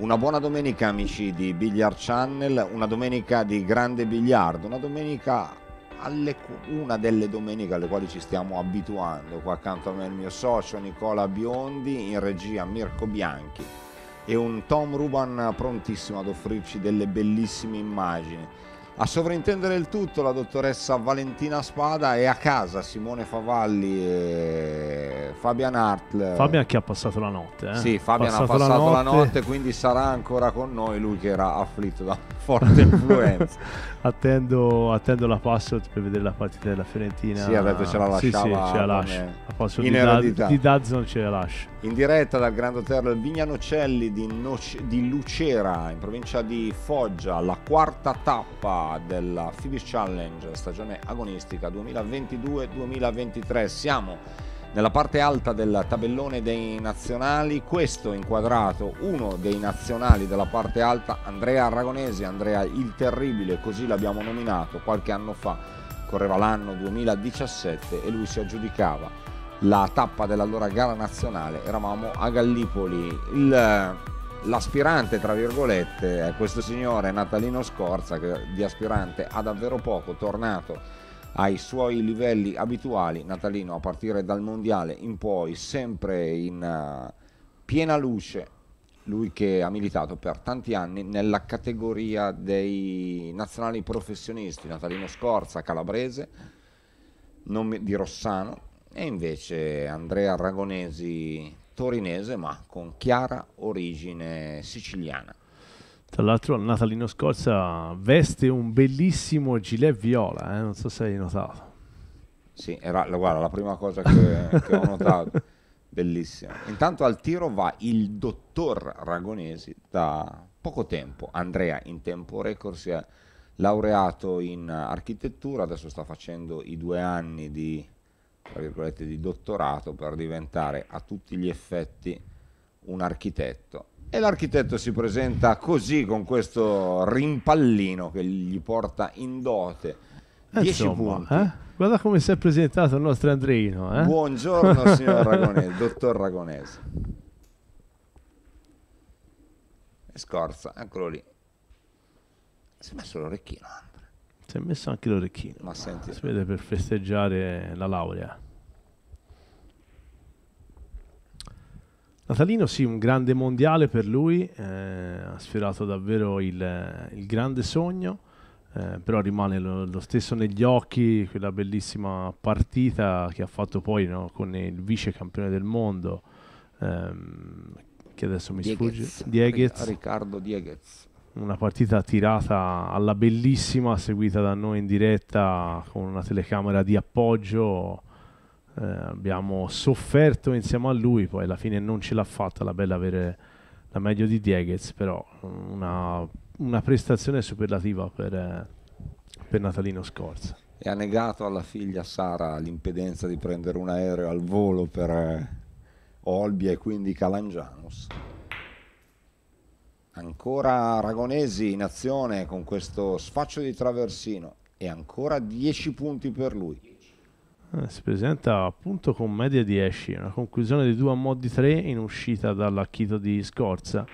Una buona domenica amici di Billiard Channel, una domenica di grande biliardo, una domenica, una delle domeniche alle quali ci stiamo abituando. Qua accanto a me il mio socio Nicola Biondi, in regia Mirko Bianchi e un Tom Ruban prontissimo ad offrirci delle bellissime immagini. A sovrintendere il tutto la dottoressa Valentina Spada e a casa Simone Favalli e Fabian Hart. Fabian che ha passato la notte. Sì, Fabian ha passato la notte, quindi sarà ancora con noi, lui che era afflitto da forte influenza. Attendo la password per vedere la partita della Fiorentina. Sì, ha detto ce la lasciava. Sì, ce la lascia. La password di Dazzon ce la lascia. In diretta dal Grand Hotel Vignanocelli di Lucera, in provincia di Foggia, la quarta tappa della Phillies Challenge stagione agonistica 2022-2023. Siamo nella parte alta del tabellone dei nazionali, questo inquadrato uno dei nazionali della parte alta, Andrea Ragonesi, Andrea il Terribile, così l'abbiamo nominato. Qualche anno fa correva l'anno 2017 e lui si aggiudicava la tappa dell'allora gara nazionale, eravamo a Gallipoli. L'aspirante, tra virgolette, è questo signore Natalino Scorza, che di aspirante ha davvero poco, tornato ai suoi livelli abituali. Natalino a partire dal mondiale in poi sempre in piena luce, lui che ha militato per tanti anni nella categoria dei nazionali professionisti. Natalino Scorza, calabrese, di Rossano, e invece Andrea Ragonesi, torinese ma con chiara origine siciliana. Tra l'altro Natalino Scorza veste un bellissimo gilet viola, non so se hai notato. Sì, era, guarda, la prima cosa che ho notato, bellissima. Intanto al tiro va il dottor Ragonesi. Da poco tempo Andrea in tempo record si è laureato in architettura, adesso sta facendo i 2 anni di, tra virgolette, di dottorato per diventare a tutti gli effetti un architetto. E l'architetto si presenta così, con questo rimpallino che gli porta in dote 10 punti. Guarda come si è presentato il nostro Andreino. Buongiorno signor Ragonesi, dottor Ragonesi. E Scorza, eccolo lì. Si è messo l'orecchino. Si è messo anche l'orecchino, ma senti, si vede, per festeggiare la laurea. Natalino, sì, un grande mondiale per lui, ha sfiorato davvero il grande sogno, però rimane lo stesso negli occhi quella bellissima partita che ha fatto poi, no, con il vice campione del mondo, che adesso mi sfugge, Diegues. Riccardo Diegues. Una partita tirata alla bellissima, seguita da noi in diretta con una telecamera di appoggio. Abbiamo sofferto insieme a lui, poi alla fine non ce l'ha fatta la bella avere la meglio di Diegues, però una prestazione superlativa per Natalino Scorza. E ha negato alla figlia Sara l'impedenza di prendere un aereo al volo per Olbia e quindi Calangianus. Ancora Ragonesi in azione con questo sfaccio di traversino e ancora 10 punti per lui. Si presenta appunto con media 10, una conclusione di 2 a mod di 3 in uscita dall'acchito di Scorza,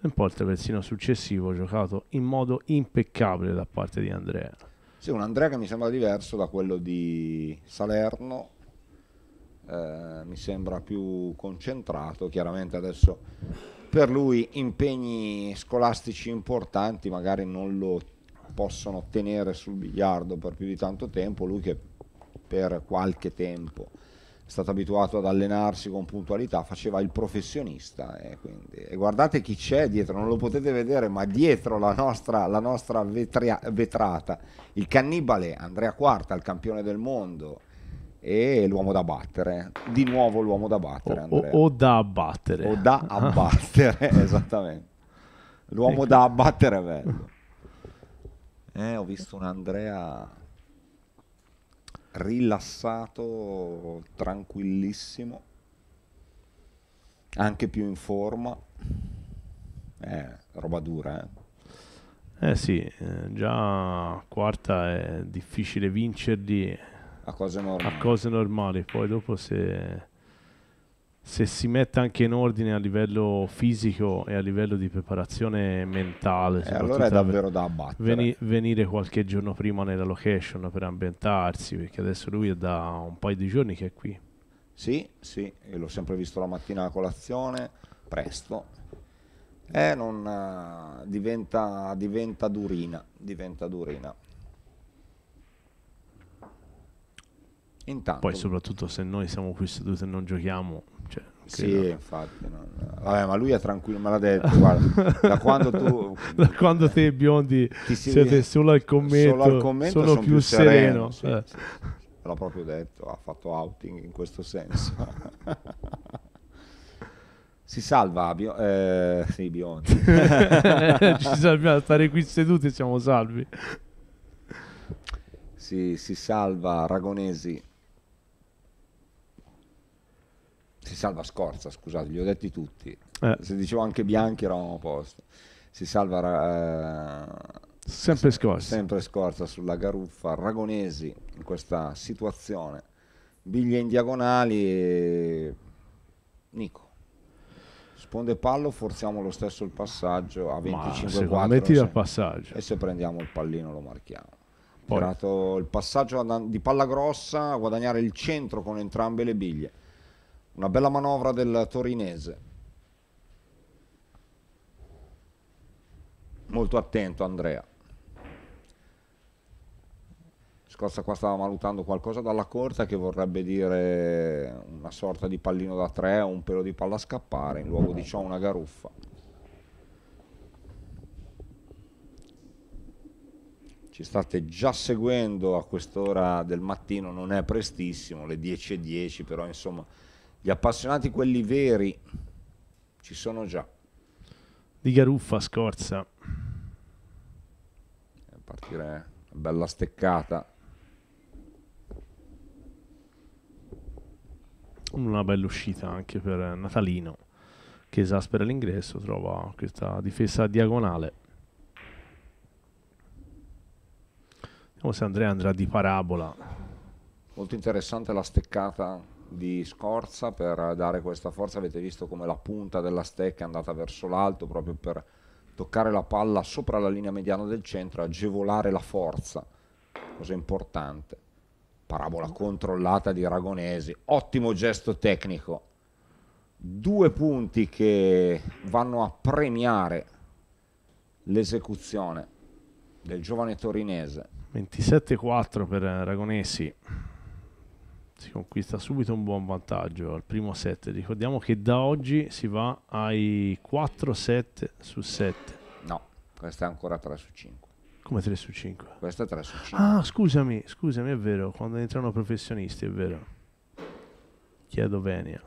e poi il traversino successivo giocato in modo impeccabile da parte di Andrea. Sì, un Andrea che mi sembra diverso da quello di Salerno, mi sembra più concentrato. Chiaramente adesso per lui impegni scolastici importanti magari non lo possono tenere sul biliardo per più di tanto tempo, lui che per qualche tempo è stato abituato ad allenarsi con puntualità, faceva il professionista, quindi. E guardate chi c'è dietro, non lo potete vedere, ma dietro la nostra vetrata, il cannibale Andrea Quarta, il campione del mondo, e l'uomo da battere, di nuovo l'uomo da battere, o da abbattere, o da abbattere, esattamente, l'uomo da abbattere è bello. Ho visto un Andrea rilassato, tranquillissimo, anche più in forma, roba dura, sì, già Quarta è difficile vincerli a cose normali, poi dopo se se si mette anche in ordine a livello fisico e a livello di preparazione mentale, allora è davvero da abbattere. Venire qualche giorno prima nella location per ambientarsi, perché adesso lui è da un paio di giorni che è qui. Sì, sì, l'ho sempre visto la mattina a colazione, presto, non, diventa durina, Intanto, poi soprattutto se noi siamo qui seduti e non giochiamo, cioè, sì, infatti vabbè, ma lui è tranquillo, me l'ha detto, guarda, da quando tu da quando te e Biondi siete solo al commento sono più sereno, sì, sì. L'ha proprio detto, ha fatto outing in questo senso. Si salva Biondi. Ci salviamo, stare qui seduti siamo salvi. Si salva Ragonesi, si salva Scorza, scusate, li ho detti tutti, se dicevo anche Bianchi eravamo a posto. Si salva sempre Scorza sulla garuffa, Ragonesi in questa situazione, biglie in diagonali e Nico sponde pallo, forziamo lo stesso il passaggio a 25-4, metti il passaggio e se prendiamo il pallino lo marchiamo. Tirato il passaggio di palla grossa, a guadagnare il centro con entrambe le biglie, una bella manovra del torinese, molto attento Andrea. Scorza qua stava valutando qualcosa dalla corsa, che vorrebbe dire una sorta di pallino da tre o un pelo di palla a scappare, in luogo di ciò una garuffa. Ci state già seguendo a quest'ora del mattino, non è prestissimo, le 10:10, però insomma gli appassionati, quelli veri, ci sono già. Di garuffa Scorza. Partire una bella steccata. Una bella uscita anche per Natalino, che esaspera l'ingresso, trova questa difesa diagonale. Se Andrea andrà di parabola. Molto interessante la steccata di Scorza per dare questa forza, avete visto come la punta della stecca è andata verso l'alto proprio per toccare la palla sopra la linea mediana del centro, agevolare la forza, cosa importante. Parabola controllata di Ragonesi, ottimo gesto tecnico, 2 punti che vanno a premiare l'esecuzione del giovane torinese. 27-4 per Ragonesi, si conquista subito un buon vantaggio al primo set. Ricordiamo che da oggi si va ai 4 set su 7. No, questa è ancora 3 su 5. Come 3 su 5? Questa è 3 su 5. Ah, scusami, è vero, quando entrano professionisti, è vero, chiedo venia.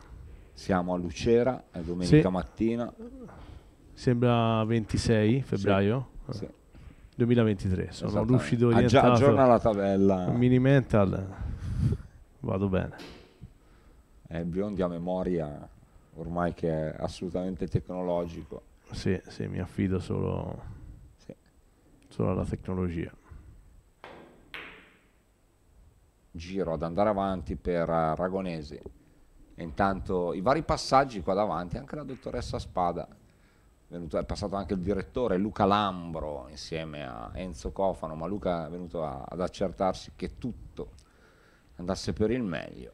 Siamo a Lucera, è domenica mattina, sembra 26 febbraio? Sì, sì. 2023, sono lucido, orientato, aggiorna la tabella. Mini mental, vado bene. Biondi a memoria, ormai che è assolutamente tecnologico. Sì, sì, mi affido solo alla tecnologia. Giro ad andare avanti per Ragonesi. Intanto i vari passaggi qua davanti, anche la dottoressa Spada. È passato anche il direttore Luca Lambro insieme a Enzo Cofano, ma Luca è venuto ad accertarsi che tutto andasse per il meglio.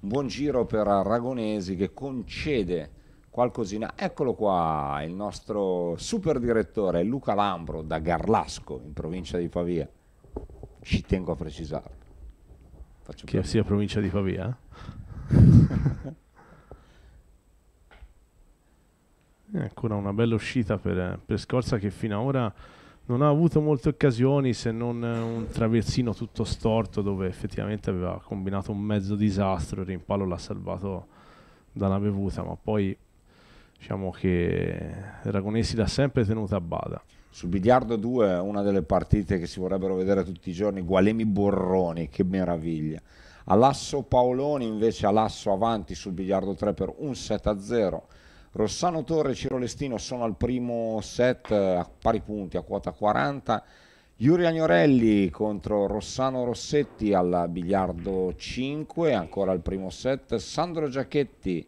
Un buon giro per Ragonesi, che concede qualcosina. Eccolo qua il nostro super direttore Luca Lambro da Garlasco in provincia di Pavia, ci tengo a precisare. Faccio che sia provincia di Pavia. Ancora una bella uscita per Scorza, che fino ad ora non ha avuto molte occasioni, se non un traversino tutto storto dove effettivamente aveva combinato un mezzo disastro, il rimpallo l'ha salvato dalla bevuta, ma poi diciamo che Ragonesi l'ha sempre tenuta a bada. Sul biliardo 2 una delle partite che si vorrebbero vedere tutti i giorni, Gualemi Borroni, che meraviglia. Alasso Paoloni invece, Alasso avanti sul biliardo 3 per un 7-0. Rossano Torre e Ciro Lestino sono al primo set a pari punti, a quota 40, Yuri Agnorelli contro Rossano Rossetti al biliardo 5, ancora il primo set. Sandro Giacchetti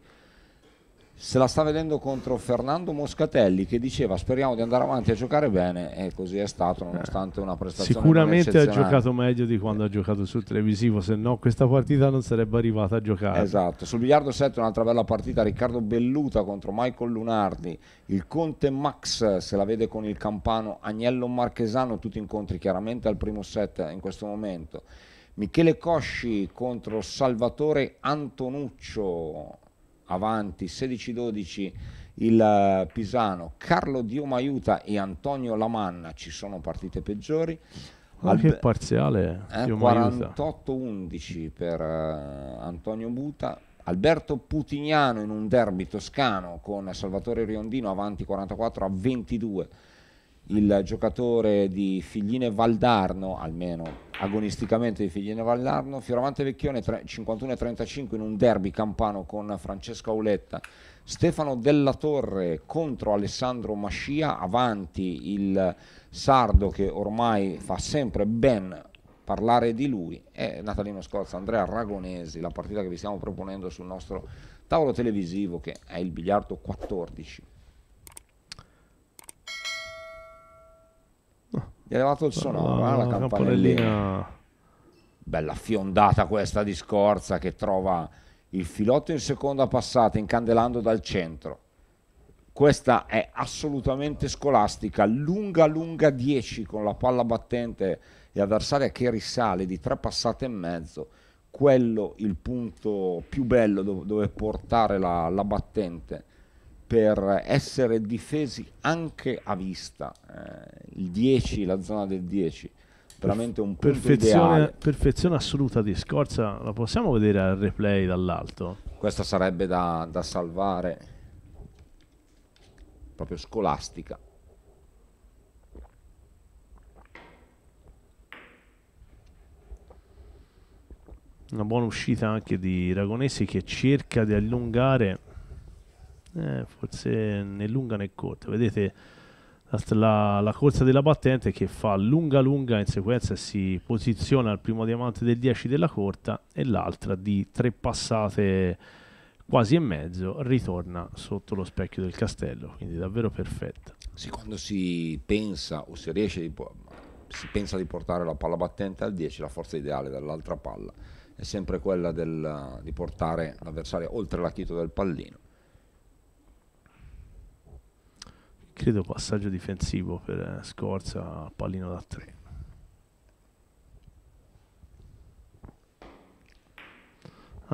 se la sta vedendo contro Fernando Moscatelli, che diceva speriamo di andare avanti a giocare bene, e così è stato, nonostante una prestazione sicuramente ha giocato meglio di quando ha giocato sul televisivo, se no questa partita non sarebbe arrivata a giocare. Esatto. Sul biliardo 7 un'altra bella partita, Riccardo Belluta contro Michael Lunardi, il Conte Max se la vede con il campano Aniello Marchesano, tutti incontri chiaramente al primo set in questo momento. Michele Cosci contro Salvatore Antonuccio, avanti 16-12 il Pisano. Carlo Diomaiuta e Antonio Lamanna, ci sono partite peggiori. Che parziale 48-11 per Antonio Buta. Alberto Putignano in un derby toscano con Salvatore Riondino, avanti 44-22 il giocatore di Figline Valdarno, almeno agonisticamente di Figline Valdarno. Fioravante Vecchione 51-35 in un derby campano con Francesco Auletta. Stefano Della Torre contro Alessandro Mascia, avanti il sardo che ormai fa sempre ben parlare di lui, e Natalino Scorza, Andrea Ragonesi, la partita che vi stiamo proponendo sul nostro tavolo televisivo, che è il biliardo 14. Gli è arrivato il sonoro, la campanellina. Bella fiondata questa di Scorza, che trova il filotto in seconda passata incandelando dal centro. Questa è assolutamente scolastica, lunga lunga 10 con la palla battente e avversaria che risale di 3 passate e mezzo. Quello il punto più bello dove portare la battente, per essere difesi anche a vista. Il 10, la zona del 10, veramente un punto ideale. Perfezione assoluta di Scorza. La possiamo vedere al replay dall'alto? Questa sarebbe da salvare, proprio scolastica. Una buona uscita anche di Ragonesi, che cerca di allungare. Forse né lunga né corta, vedete la corsa della battente che fa lunga lunga in sequenza e si posiziona al primo diamante del 10 della corta, e l'altra di 3 passate quasi e mezzo ritorna sotto lo specchio del castello, quindi davvero perfetta. Sì, quando si pensa o si riesce si pensa di portare la palla battente al 10, la forza ideale dall'altra palla è sempre quella di portare l'avversario oltre l'acchito del pallino. Credo passaggio difensivo per Scorza, pallino da 3.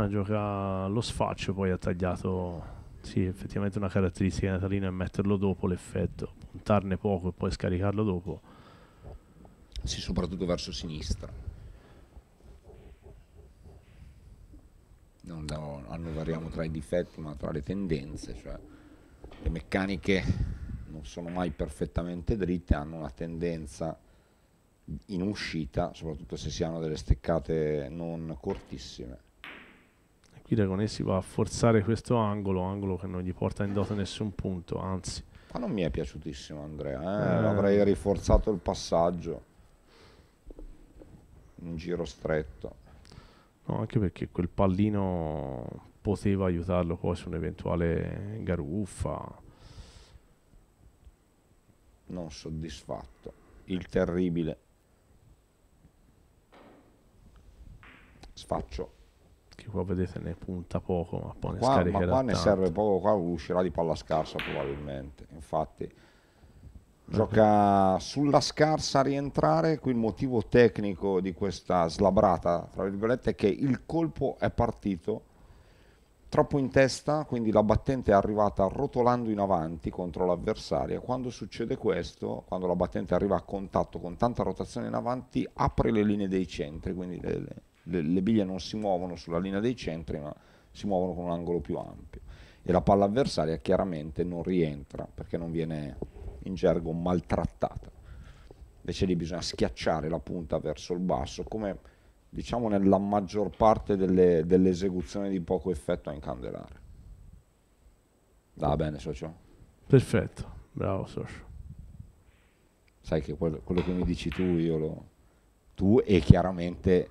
Gioca lo sfaccio, poi ha tagliato, sì, effettivamente una caratteristica di Natalino è metterlo dopo l'effetto, puntarne poco e poi scaricarlo dopo. Sì, soprattutto verso sinistra. Non annoveriamo tra i difetti, ma tra le tendenze, cioè le meccaniche non sono mai perfettamente dritte, hanno una tendenza in uscita, soprattutto se si hanno delle steccate non cortissime. E qui Ragonesi va a forzare questo angolo che non gli porta in dote nessun punto, anzi. Ma non mi è piaciutissimo Andrea, avrei rinforzato il passaggio, un giro stretto. No, anche perché quel pallino poteva aiutarlo poi su un'eventuale garuffa. Non soddisfatto, il terribile sfaccio, che qua vedete ne punta poco, ma poi ne scaricherà, ma qua ne serve poco, qua uscirà di palla scarsa probabilmente. Infatti gioca sulla scarsa a rientrare. Qui il motivo tecnico di questa slabrata tra virgolette è che il colpo è partito troppo in testa, quindi la battente è arrivata rotolando in avanti contro l'avversaria. Quando succede questo, quando la battente arriva a contatto con tanta rotazione in avanti, apre le linee dei centri, quindi le biglie non si muovono sulla linea dei centri, ma si muovono con un angolo più ampio, e la palla avversaria chiaramente non rientra, perché non viene in gergo maltrattata. Invece lì bisogna schiacciare la punta verso il basso, come diciamo nella maggior parte delle esecuzioni di poco effetto a incandelare. Va bene, socio? Perfetto, bravo socio. sai che quello che mi dici tu io lo... tu e chiaramente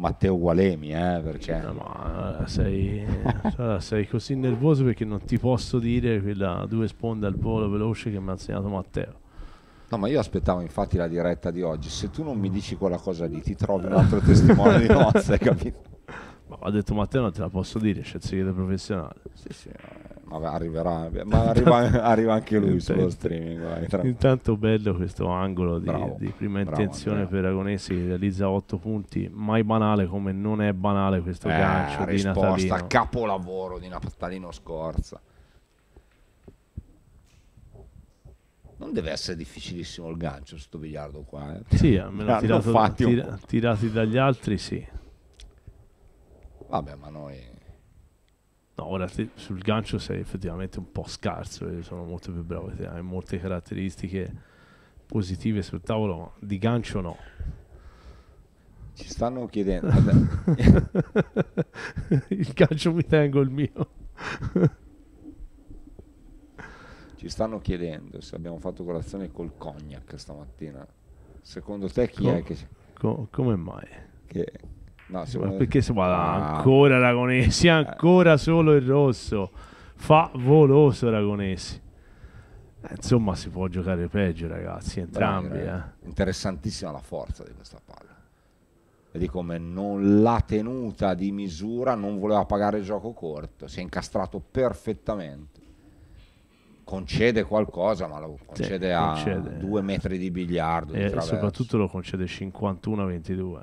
Matteo Gualemi, perché no, ma sei così nervoso perché non ti posso dire quella due sponde al polo veloce che mi ha insegnato Matteo. No, ma io aspettavo infatti la diretta di oggi, se tu non mi dici quella cosa lì ti trovi un altro testimone di nozze, capito? Ma ha detto Matteo, non te la posso dire, scelte professionale. Sì, vabbè, arriverà, ma arriva anche lui sullo streaming. Vai, intanto bello questo angolo di prima intenzione per Ragonesi, che realizza 8 punti, mai banale come non è banale questo gancio di Natalino. Risposta, capolavoro di Natalino Scorza. Non deve essere difficilissimo il gancio sto biliardo qua. Sì, almeno tirati dagli altri, sì. Vabbè, ma noi... No, ora sul gancio sei effettivamente un po' scarso, io sono molto più bravo, hai molte caratteristiche positive sul tavolo, ma di gancio no. Ci stanno chiedendo... il gancio mi tengo il mio. Ci stanno chiedendo se abbiamo fatto colazione col cognac stamattina. Secondo te chi è che... Come mai? Che... No, perché si va ancora Ragonesi, ancora solo il rosso, favoloso Ragonesi. Insomma, si può giocare peggio, ragazzi, entrambi. Interessantissima la forza di questa palla e di come non l'ha tenuta di misura, non voleva pagare il gioco corto, si è incastrato perfettamente. Concede qualcosa, ma lo concede, sì, concede a 2 metri di biliardo e di soprattutto lo concede 51-22.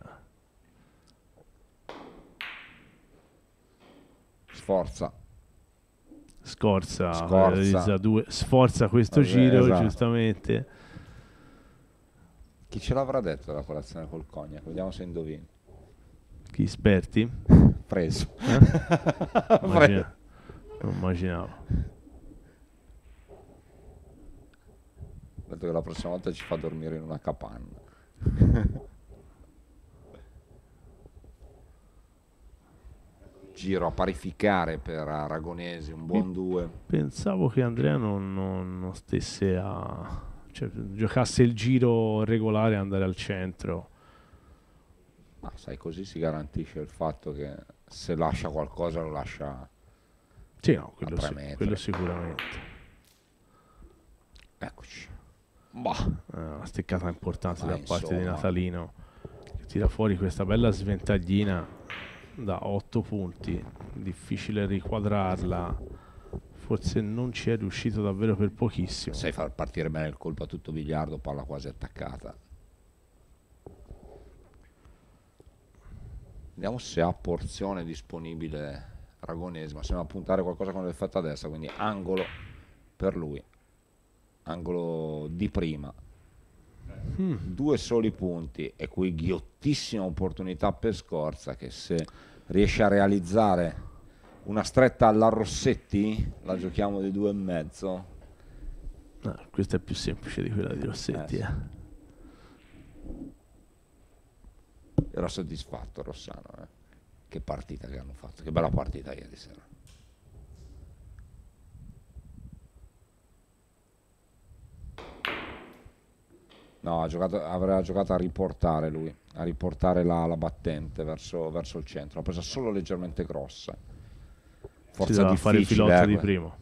Scorza realizza 2, sforza questo giro, esatto. Giustamente, chi ce l'avrà detto la colazione col cognac? Vediamo se indovino. Chi, esperti? Preso, Preso. Non immaginavo, dato che la prossima volta ci fa dormire in una capanna. Giro a parificare per Ragonesi, un buon 2. Pensavo che Andrea non stesse a... Cioè, giocasse il giro regolare e andare al centro. Ma sai, così si garantisce il fatto che se lascia qualcosa lo lascia... Sì, no, quello sicuramente. Eccoci. Una steccata importante da parte di Natalino, che tira fuori questa bella sventaglina da 8 punti, difficile riquadrarla, forse non ci è riuscito davvero per pochissimo. Sai far partire bene il colpo a tutto biliardo, palla quasi attaccata. Vediamo se ha porzione disponibile Ragonesi, ma sembra puntare qualcosa con l'effetto a destra, quindi angolo per lui, angolo di prima. 2 soli punti e qui ghiottissima opportunità per Scorza, che se riesce a realizzare una stretta alla Rossetti la giochiamo di 2,5. No, questa è più semplice di quella di Rossetti. Era soddisfatto Rossano, che partita che hanno fatto, che bella partita ieri sera. No, aveva giocato a riportare lui, a riportare la battente verso il centro. L'ha presa solo leggermente grossa. Forza difficile. Fare il filotto di prima.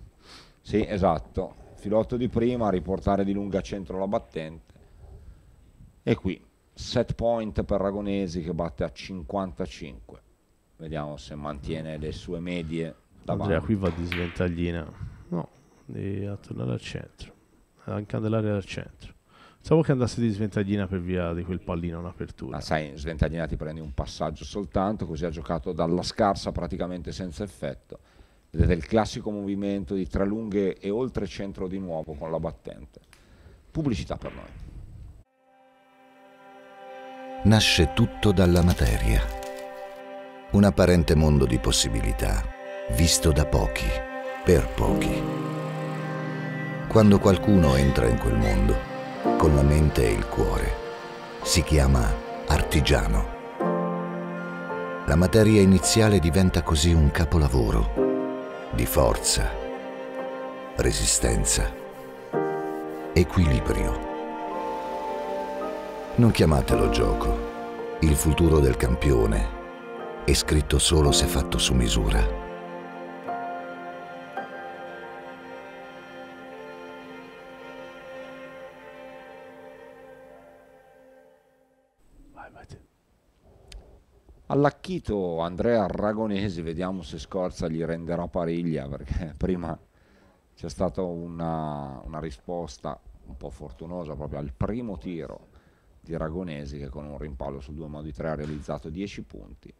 Sì, esatto. Filotto di prima, riportare di lunga centro la battente. E qui, set point per Ragonesi che batte a 55. Vediamo se mantiene le sue medie davanti. Andrea qui va di sventaglina. No, a tornare al centro. A incandelare al centro. Pensavo che andasse di sventaglina per via di quel pallino un'apertura. Ma sai, in sventaglina ti prendi un passaggio soltanto, così ha giocato dalla scarsa praticamente senza effetto. Vedete il classico movimento di 3 lunghe e oltre centro di nuovo con la battente. Pubblicità per noi. Nasce tutto dalla materia. Un apparente mondo di possibilità, visto da pochi, per pochi. Quando qualcuno entra in quel mondo, con la mente e il cuore, si chiama artigiano. La materia iniziale diventa così un capolavoro di forza, resistenza, equilibrio, Non chiamatelo gioco. Il futuro del campione è scritto solo se fatto su misura. Allacchito Andrea Ragonesi, vediamo se Scorza gli renderà pariglia, perché prima c'è stata una risposta un po' fortunosa proprio al primo tiro di Ragonesi, che con un rimpallo su 2 modi 3 ha realizzato 10 punti.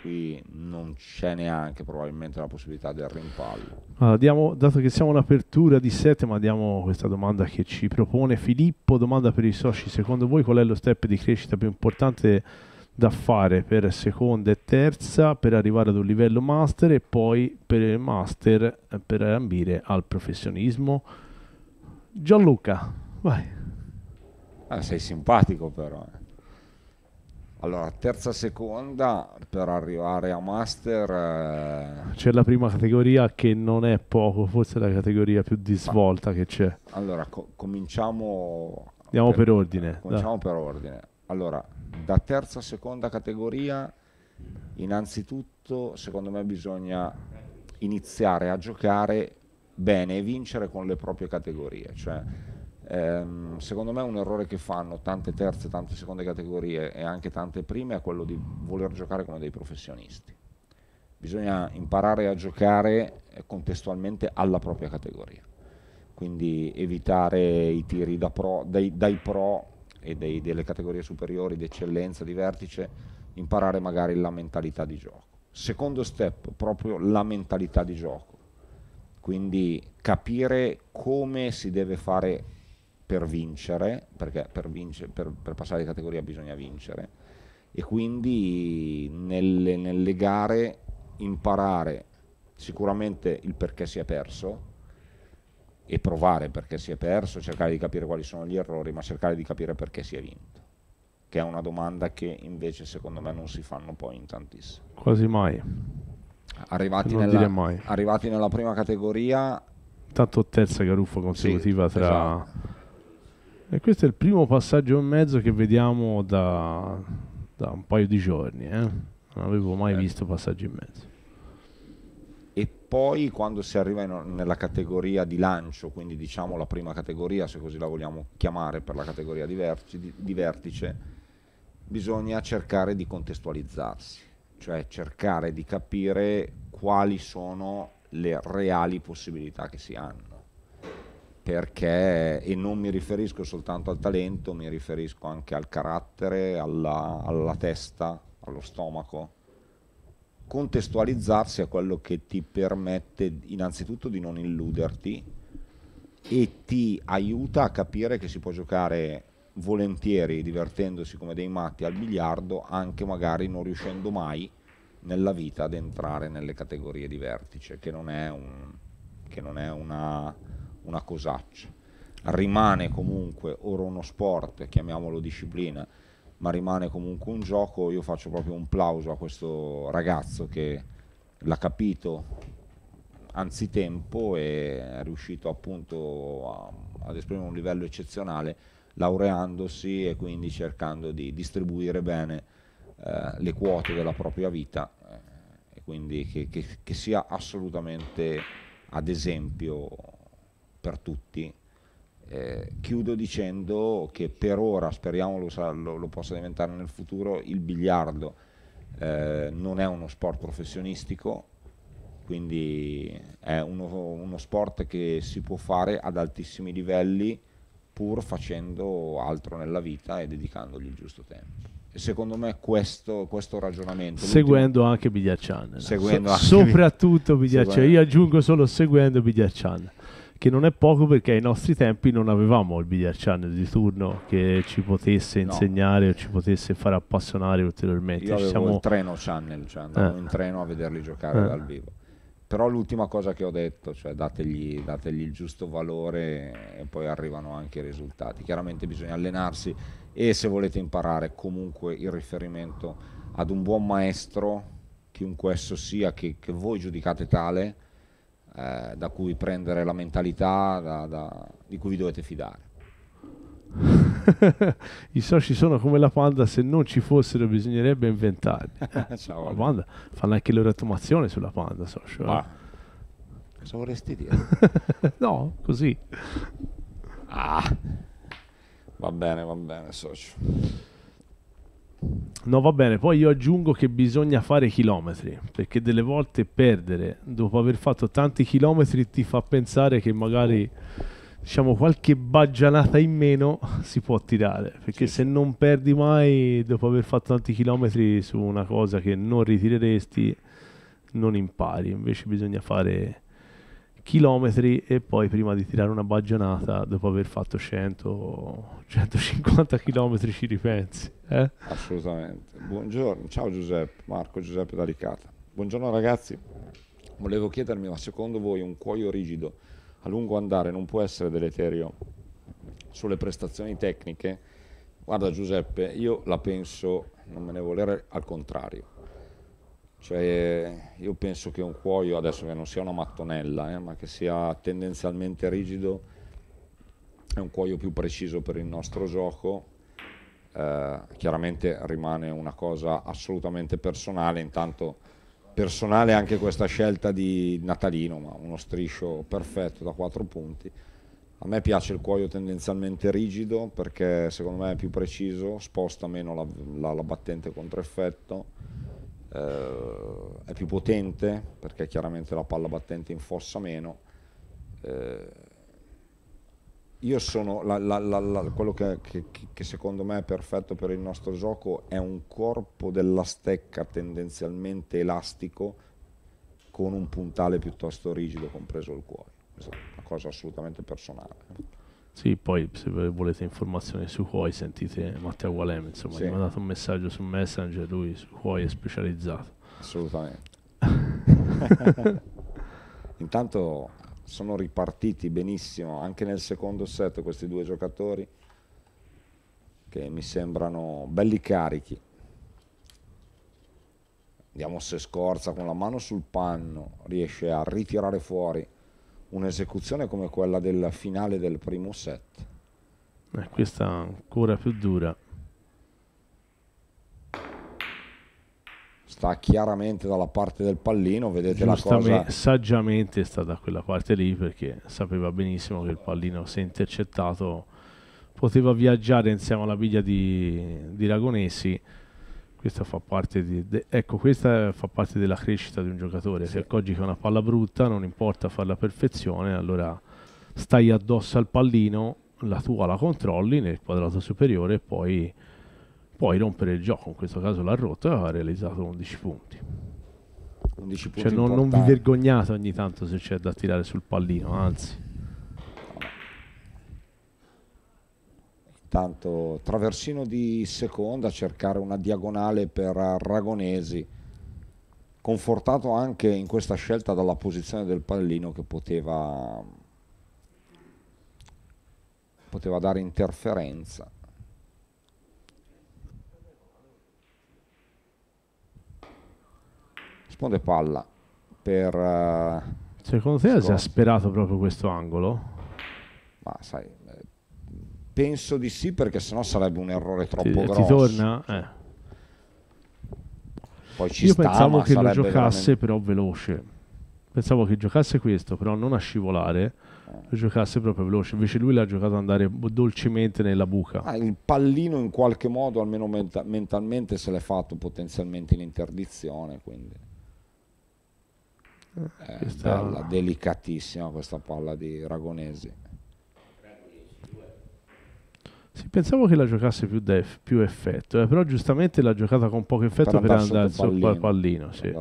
Qui non c'è neanche probabilmente la possibilità del rimpallo. Allora, dato che siamo un'apertura di 7, ma diamo questa domanda che ci propone Filippo. Domanda per i soci: secondo voi qual è lo step di crescita più importante da fare per seconda e terza per arrivare ad un livello master, e poi per il master per ambire al professionismo? Gianluca, vai. Sei simpatico però. Allora, terza seconda per arrivare a master. C'è la prima categoria che non è poco, forse è la categoria più disvolta che c'è. Allora, cominciamo. Andiamo per ordine. Cominciamo per ordine. Allora, da terza a seconda categoria, innanzitutto, secondo me bisogna iniziare a giocare bene e vincere con le proprie categorie. Cioè, secondo me un errore che fanno tante terze, tante seconde categorie e anche tante prime è quello di voler giocare come dei professionisti. Bisogna imparare a giocare contestualmente alla propria categoria. Quindi evitare i tiri dai pro e delle categorie superiori, di eccellenza, di vertice, imparare magari la mentalità di gioco. Secondo step, proprio la mentalità di gioco, quindi capire come si deve fare per vincere, perché per passare di categoria bisogna vincere, e quindi nelle gare imparare sicuramente il perché si è perso, e provare perché si è perso, cercare di capire quali sono gli errori, ma cercare di capire perché si è vinto, che è una domanda che invece secondo me non si fanno poi in tantissimi. Quasi mai. Arrivati nella prima categoria, tanto terza garuffa consecutiva, sì, tra... Esatto. E questo è il primo passaggio e mezzo che vediamo da un paio di giorni, non avevo mai visto passaggio e mezzo. E poi quando si arriva nella categoria di lancio, quindi diciamo la prima categoria, se così la vogliamo chiamare, per la categoria di vertice, bisogna cercare di contestualizzarsi, cioè cercare di capire quali sono le reali possibilità che si hanno. Perché, e non mi riferisco soltanto al talento, mi riferisco anche al carattere, alla testa, allo stomaco. Contestualizzarsi è quello che ti permette innanzitutto di non illuderti e ti aiuta a capire che si può giocare volentieri, divertendosi come dei matti al biliardo, anche magari non riuscendo mai nella vita ad entrare nelle categorie di vertice, che non è una cosaccia. Rimane comunque ora uno sport, chiamiamolo disciplina, ma rimane comunque un gioco. Io faccio proprio un plauso a questo ragazzo che l'ha capito anzitempo e è riuscito appunto ad esprimere un livello eccezionale, laureandosi e quindi cercando di distribuire bene le quote della propria vita, e quindi che sia assolutamente ad esempio per tutti. Chiudo dicendo che per ora, speriamo lo possa diventare nel futuro, il biliardo non è uno sport professionistico, quindi è uno sport che si può fare ad altissimi livelli pur facendo altro nella vita e dedicandogli il giusto tempo. E secondo me questo ragionamento, seguendo anche Billiard Channel, soprattutto Billiard Channel, io aggiungo solo seguendo Billiard Channel, che non è poco, perché ai nostri tempi non avevamo il Billiard Channel di turno che ci potesse insegnare o ci potesse far appassionare ulteriormente. Io avevo il treno channel, cioè andavo in treno a vederli giocare dal vivo. Però l'ultima cosa che ho detto, cioè dategli il giusto valore e poi arrivano anche i risultati. Chiaramente bisogna allenarsi, e se volete imparare comunque il riferimento ad un buon maestro, chiunque esso sia, che voi giudicate tale, da cui prendere la mentalità, di cui vi dovete fidare. I soci sono come la Panda, se non ci fossero bisognerebbe inventarli. Ciao, la Panda, fanno anche l'automazione sulla Panda, socio. Ah. Cosa vorresti dire? No, così. Ah. Va bene, socio. No, va bene, poi io aggiungo che bisogna fare chilometri, perché delle volte perdere dopo aver fatto tanti chilometri ti fa pensare che magari, diciamo, qualche baggianata in meno si può tirare, perché se non perdi mai dopo aver fatto tanti chilometri su una cosa che non ritireresti, non impari. Invece bisogna fare chilometri e poi prima di tirare una baggianata dopo aver fatto 100-150 chilometri ci ripensi, eh? Assolutamente. Buongiorno, ciao Giuseppe, Marco Giuseppe da Ricata. Buongiorno ragazzi, volevo chiedermi, ma secondo voi un cuoio rigido a lungo andare non può essere deleterio sulle prestazioni tecniche? Guarda Giuseppe, io la penso, non me ne volere, al contrario. Cioè, io penso che un cuoio, adesso che non sia una mattonella, ma che sia tendenzialmente rigido, è un cuoio più preciso per il nostro gioco. Chiaramente rimane una cosa assolutamente personale, intanto personale anche questa scelta di Natalino, ma uno striscio perfetto da 4 punti. A me piace il cuoio tendenzialmente rigido perché secondo me è più preciso, sposta meno la battente contro effetto. È più potente perché chiaramente la palla battente infossa meno. Io sono quello che secondo me è perfetto per il nostro gioco è un corpo della stecca tendenzialmente elastico con un puntale piuttosto rigido, compreso il cuoio. Una cosa assolutamente personale. Sì, poi se volete informazioni su cuoi sentite Matteo Gualemi, insomma, sì. Mi ha dato un messaggio su Messenger, lui su cuoi è specializzato. Assolutamente. Intanto sono ripartiti benissimo anche nel secondo set questi due giocatori che mi sembrano belli carichi. Vediamo se Scorza con la mano sul panno riesce a ritirare fuori un'esecuzione come quella del finale del primo set. Questa ancora più dura. Sta chiaramente dalla parte del pallino, vedete la cosa. Saggiamente sta da quella parte lì perché sapeva benissimo che il pallino, se intercettato, poteva viaggiare insieme alla biglia di Ragonesi. Questa fa parte della crescita di un giocatore. Sì. Se accorgi che è una palla brutta, non importa farla a perfezione, allora stai addosso al pallino, la tua la controlli nel quadrato superiore e poi puoi rompere il gioco. In questo caso l'ha rotto e ha realizzato 11 punti. 11 punti, cioè, non vi vergognate ogni tanto se c'è da tirare sul pallino, anzi. Tanto traversino di seconda, cercare una diagonale per Ragonesi, confortato anche in questa scelta dalla posizione del pallino che poteva dare interferenza. Risponde palla per secondo te si è sperato proprio questo angolo? Ma sai, penso di sì, perché sennò sarebbe un errore troppo grosso. Ti torna? Poi ci sta, pensavo che lo giocasse veramente... però veloce. Pensavo che giocasse questo, però non a scivolare, lo giocasse proprio veloce. Invece lui l'ha giocato andare dolcemente nella buca. Il pallino in qualche modo, almeno mentalmente, se l'è fatto potenzialmente in interdizione. Quindi questa... bella, delicatissima questa palla di Ragonesi. Sì, pensavo che la giocasse più effetto, però giustamente l'ha giocata con poco effetto per andare sotto al pallino. Sì.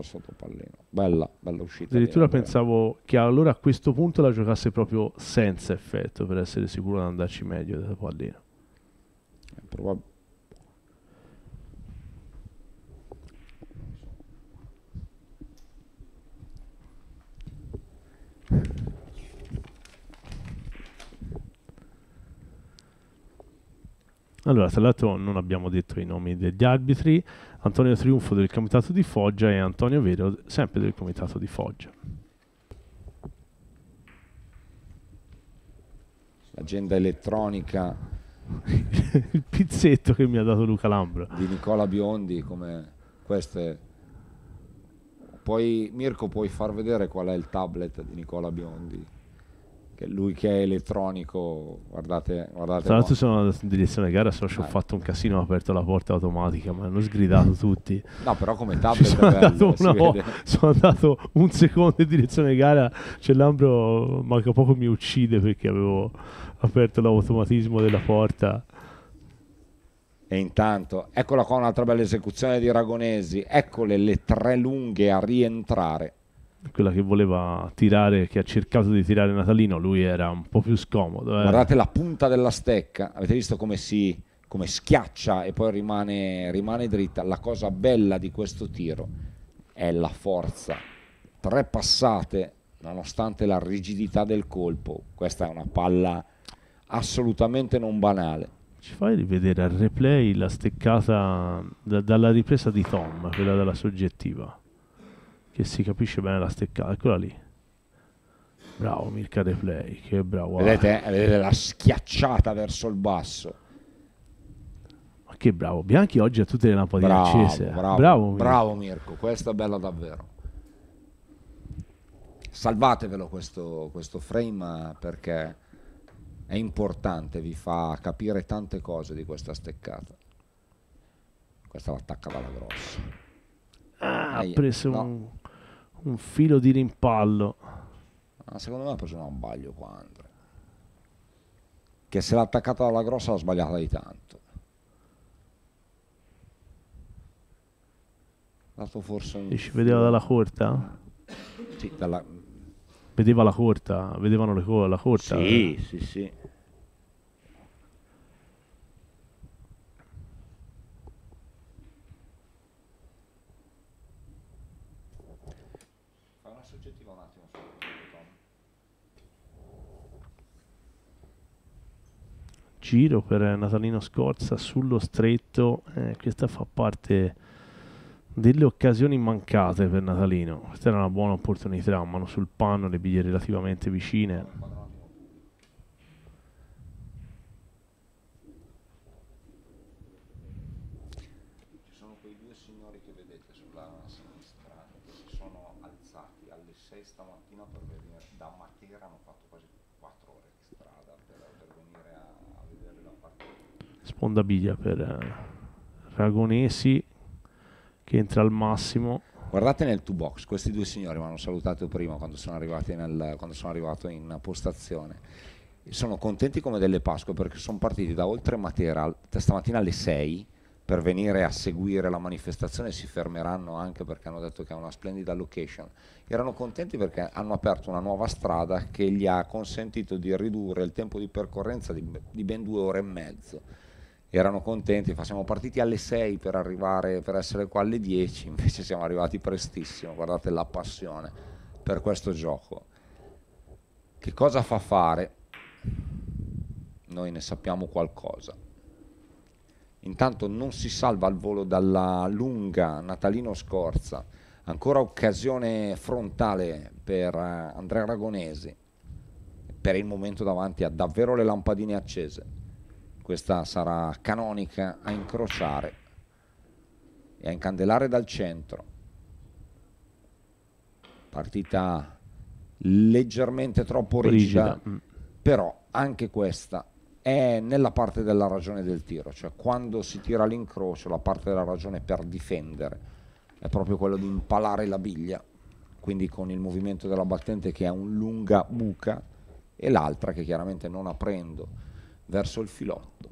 Bella uscita. Addirittura pensavo che allora a questo punto la giocasse proprio senza effetto, per essere sicuro di andarci meglio dal pallino. Allora, tra l'altro non abbiamo detto i nomi degli arbitri: Antonio Triunfo del Comitato di Foggia e Antonio Vero, sempre del Comitato di Foggia. L'agenda elettronica il pizzetto che mi ha dato Luca Lambro di Nicola Biondi, come queste. Poi Mirko, puoi far vedere qual è il tablet di Nicola Biondi, che lui che è elettronico, guardate, guardate. Tra l'altro sono andato in direzione gara, se ho fatto un casino, ho aperto la porta automatica, ma hanno sgridato tutti. No, però come tablet sono, sono andato un secondo in direzione gara, c'è Lambro, manca poco mi uccide perché avevo aperto l'automatismo della porta. E intanto eccola qua un'altra bella esecuzione di Ragonesi, eccole le tre lunghe a rientrare, quella che voleva tirare, che ha cercato di tirare Natalino, lui era un po' più scomodo. Guardate la punta della stecca, avete visto come si schiaccia e poi rimane dritta. La cosa bella di questo tiro è la forza, tre passate nonostante la rigidità del colpo. Questa è una palla assolutamente non banale. Ci fai rivedere al replay la steccata dalla ripresa di Tom, quella della soggettiva, che si capisce bene la steccata, eccola lì. Bravo Mirka Replay, che bravo. Vedete, vedete la schiacciata verso il basso. Ma che bravo, Bianchi oggi ha tutte le lampadine accese. Bravo, bravo Mirko. Bravo Mirko, questa è bella davvero. Salvatevelo questo frame perché è importante, vi fa capire tante cose di questa steccata. Questa l'attacca dalla grossa. Ah, ha preso un filo di rimpallo. Ah, secondo me ha preso un abbaglio qua Andrea, che se l'ha attaccata dalla grossa l'ha sbagliata di tanto. Dato forse un... Ci vedeva dalla corta? Sì, dalla... Vedeva la corta, vedevano la corta. Sì, sì, sì. Fa una soggettiva un attimo su Tom. Giro per Natalino Scorza sullo stretto. Questa fa parte delle occasioni mancate per Natalino. Questa era una buona opportunità, mano sul panno, le biglie relativamente vicine. Ci sono quei due signori che vedete sulla sinistra che si sono alzati alle 6 stamattina per venire da Matera, hanno fatto quasi 4 ore di strada per venire a vedere la partita. Spondabiglia per Ragonesi, che entra al massimo. Guardate nel 2 box, questi due signori mi hanno salutato prima quando sono arrivati quando sono arrivato in postazione. Sono contenti come delle Pasqua perché sono partiti da oltre Matera stamattina alle 6 per venire a seguire la manifestazione. Si fermeranno anche perché hanno detto che è una splendida location. Erano contenti perché hanno aperto una nuova strada che gli ha consentito di ridurre il tempo di percorrenza di ben 2 ore e mezzo. Erano contenti, siamo partiti alle 6 per arrivare, per essere qua alle 10, invece siamo arrivati prestissimo. Guardate la passione per questo gioco. Che cosa fa fare? Noi ne sappiamo qualcosa. Intanto non si salva al volo dalla lunga Natalino Scorza. Ancora occasione frontale per Andrea Ragonesi. Per il momento davanti ha davvero le lampadine accese. Questa sarà canonica a incrociare e a incandelare dal centro. Partita leggermente troppo rigida, però anche questa è nella parte della ragione del tiro, cioè quando si tira l'incrocio la parte della ragione per difendere è proprio quella di impalare la biglia, quindi con il movimento della battente che è un lunga buca e l'altra che chiaramente non aprendo verso il filotto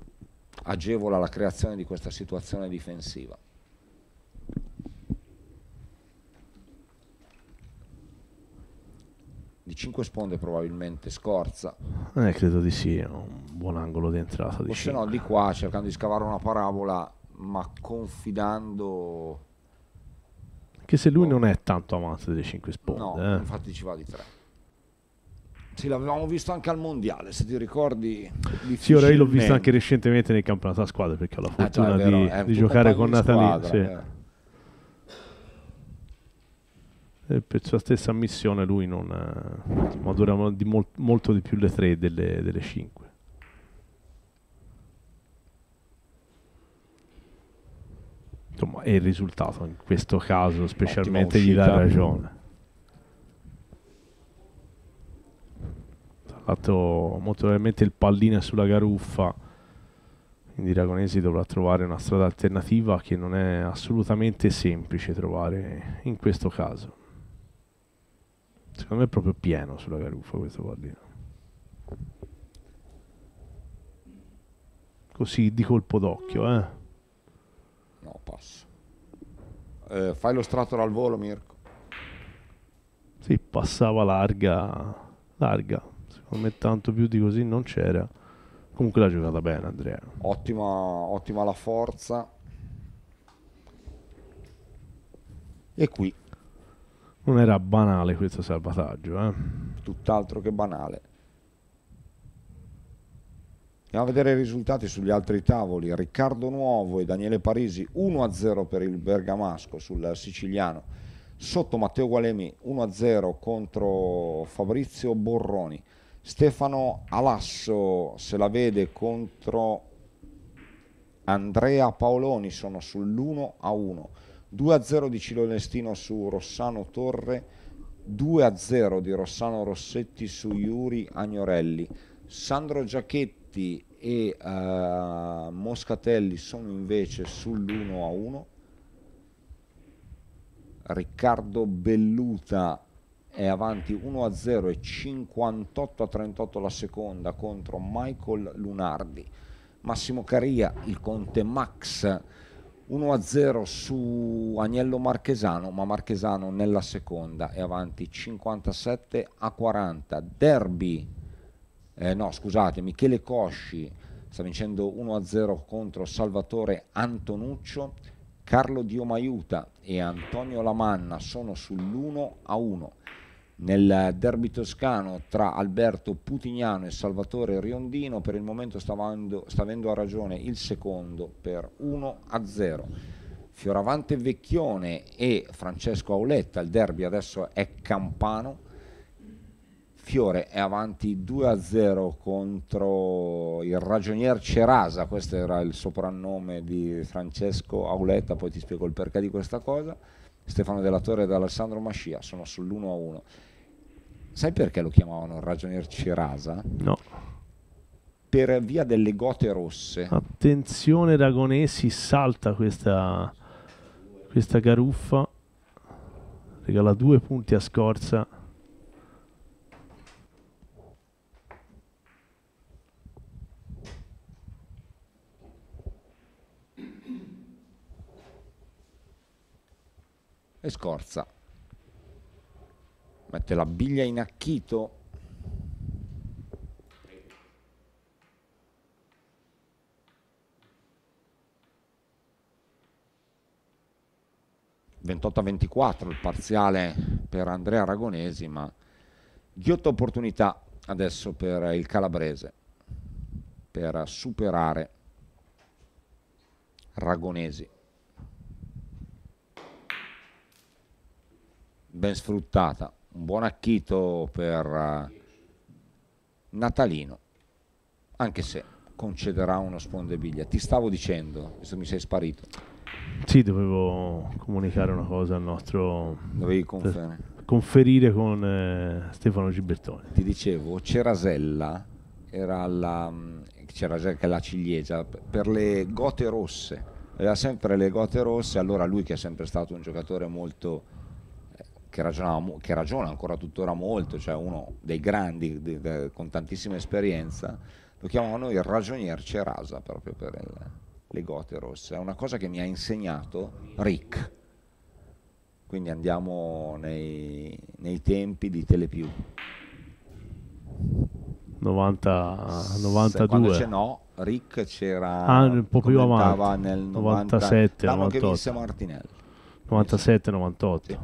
agevola la creazione di questa situazione difensiva. Di 5 sponde probabilmente Scorza. Credo di sì, è un buon angolo di entrata. O se no di qua, cercando di scavare una parabola, ma confidando... Che se lui non è tanto amante delle 5 sponde. No, infatti ci va di 3. Sì, l'avevamo visto anche al mondiale, se ti ricordi. Sì, ora io l'ho visto anche recentemente nel campionato a squadra perché ho la fortuna di giocare con Natalino. Sì. E per sua stessa missione lui non madura molto di più le 3 delle 5. insomma, e il risultato in questo caso specialmente gli dà ragione. Ha fatto molto probabilmente il pallino sulla garuffa, quindi Ragonesi dovrà trovare una strada alternativa che non è assolutamente semplice trovare in questo caso. Secondo me è proprio pieno sulla garuffa questo pallino, così di colpo d'occhio, eh? No, passa. Fai lo strato al volo, Mirko. Sì, passava larga, larga. Secondo me tanto più di così non c'era. Comunque l'ha giocata bene, Andrea. Ottima, ottima la forza. E qui non era banale questo salvataggio, eh? Tutt'altro che banale. Andiamo a vedere i risultati sugli altri tavoli. Riccardo Nuovo e Daniele Parisi 1-0 per il bergamasco sul siciliano. Sotto Matteo Gualemi 1-0 contro Fabrizio Borroni. Stefano Alasso se la vede contro Andrea Paoloni, sono sull'1-1. 2-0 di Cilolestino su Rossano Torre, 2-0 di Rossano Rossetti su Iuri Agnorelli. Sandro Giacchetti e Moscatelli sono invece sull'1-1. Riccardo Belluta è avanti 1-0 e 58-38 la seconda contro Michael Lunardi. Massimo Caria, il Conte Max, 1-0 su Aniello Marchesano, ma Marchesano nella seconda è avanti 57-40. Derby. No, scusate, Michele Cosci sta vincendo 1-0 contro Salvatore Antonuccio. Carlo Diomaiuta e Antonio Lamanna sono sull'1-1. Nel derby toscano tra Alberto Putignano e Salvatore Riondino per il momento sta avendo a ragione il secondo per 1-0. Fioravante Vecchione e Francesco Auletta, il derby adesso è campano. Fiore è avanti 2-0 contro il Ragionier Cerasa, questo era il soprannome di Francesco Auletta, poi ti spiego il perché di questa cosa. Stefano Della Torre ed Alessandro Mascia sono sull'1-1. Sai perché lo chiamavano Ragionier Cerasa? No. Per via delle gote rosse. Attenzione, Ragonesi salta questa garuffa, regala 2 punti a Scorza. E Scorza mette la biglia in acchito. (28-24) il parziale per Andrea Ragonesi, ma ghiotta opportunità adesso per il calabrese per superare Ragonesi. Ben sfruttata, un buon acchito per Natalino, anche se concederà uno spondebiglia. Ti stavo dicendo, se mi sei sparito. Sì, dovevo comunicare una cosa al nostro... Dovevi conferire con Stefano Gibertone. Ti dicevo, Cerasella, era la, Cerasella che è la ciliegia, per le gote rosse, aveva sempre le gote rosse, allora lui che è sempre stato un giocatore molto... che ragiona ancora tuttora molto, cioè uno dei grandi con tantissima esperienza, lo chiamavano il Ragionier Cerasa proprio per le gote rosse. È una cosa che mi ha insegnato Rick, quindi andiamo nei tempi di Telepiù. 92. Quando c'è no, Rick c'era un po' più avanti, nel 97, l'anno che vinse Martinelli. 97-98. Sì.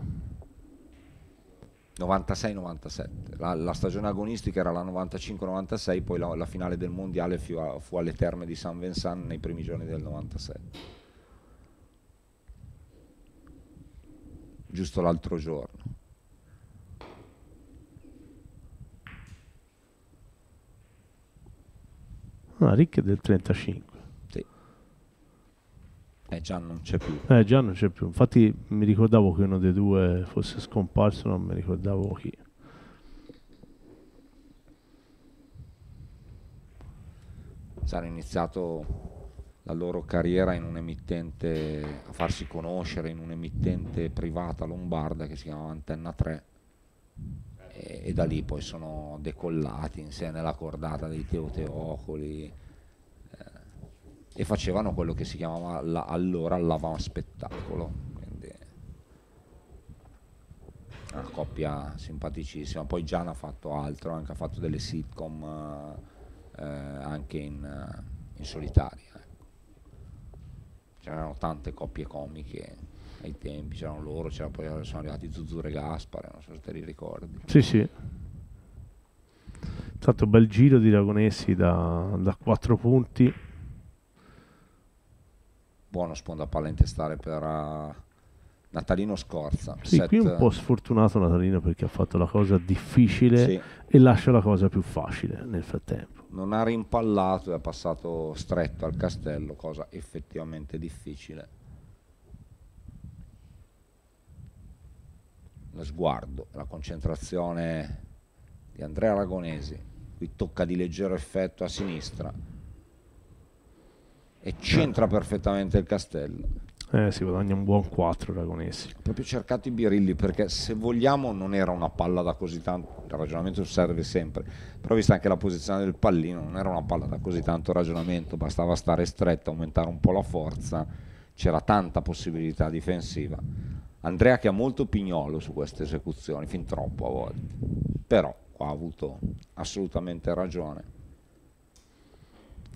96-97, la stagione agonistica era la 95-96, poi la finale del mondiale fu alle terme di San Vincent nei primi giorni del 97. Giusto l'altro giorno. Ricca del 35. Sì. Gian non c'è più. Gian non c'è più, infatti mi ricordavo che uno dei due fosse scomparso, non mi ricordavo chi. Sarà iniziato la loro carriera in un emittente, a farsi conoscere in un emittente privata lombarda che si chiamava Antenna 3, e da lì poi sono decollati insieme alla cordata dei Teoteocoli, e facevano quello che si chiamava allora l'avanspettacolo, quindi una coppia simpaticissima. Poi Gian ha fatto altro, anche ha fatto delle sitcom anche in solitaria. C'erano tante coppie comiche ai tempi, c'erano loro, poi sono arrivati Zuzzurro e Gaspare, non so se te li ricordi. Sì, sì. È stato un bel giro di Ragonesi da 4 punti. Buono spondapalla in testare per Natalino Scorza. Sì, set. Qui un po' sfortunato Natalino, perché ha fatto la cosa difficile, sì, e lascia la cosa più facile nel frattempo. Non ha rimpallato e ha passato stretto al castello, cosa effettivamente difficile. Lo sguardo, la concentrazione di Andrea Ragonesi. Qui tocca di leggero effetto a sinistra e c'entra perfettamente il castello. Si guadagna un buon 4 Ragonesi. Ho proprio cercato i birilli, perché se vogliamo non era una palla da così tanto, il ragionamento serve sempre, però vista anche la posizione del pallino non era una palla da così tanto ragionamento, bastava stare stretta, aumentare un po' la forza, c'era tanta possibilità difensiva. Andrea che è molto pignolo su queste esecuzioni, fin troppo a volte, però qua ha avuto assolutamente ragione.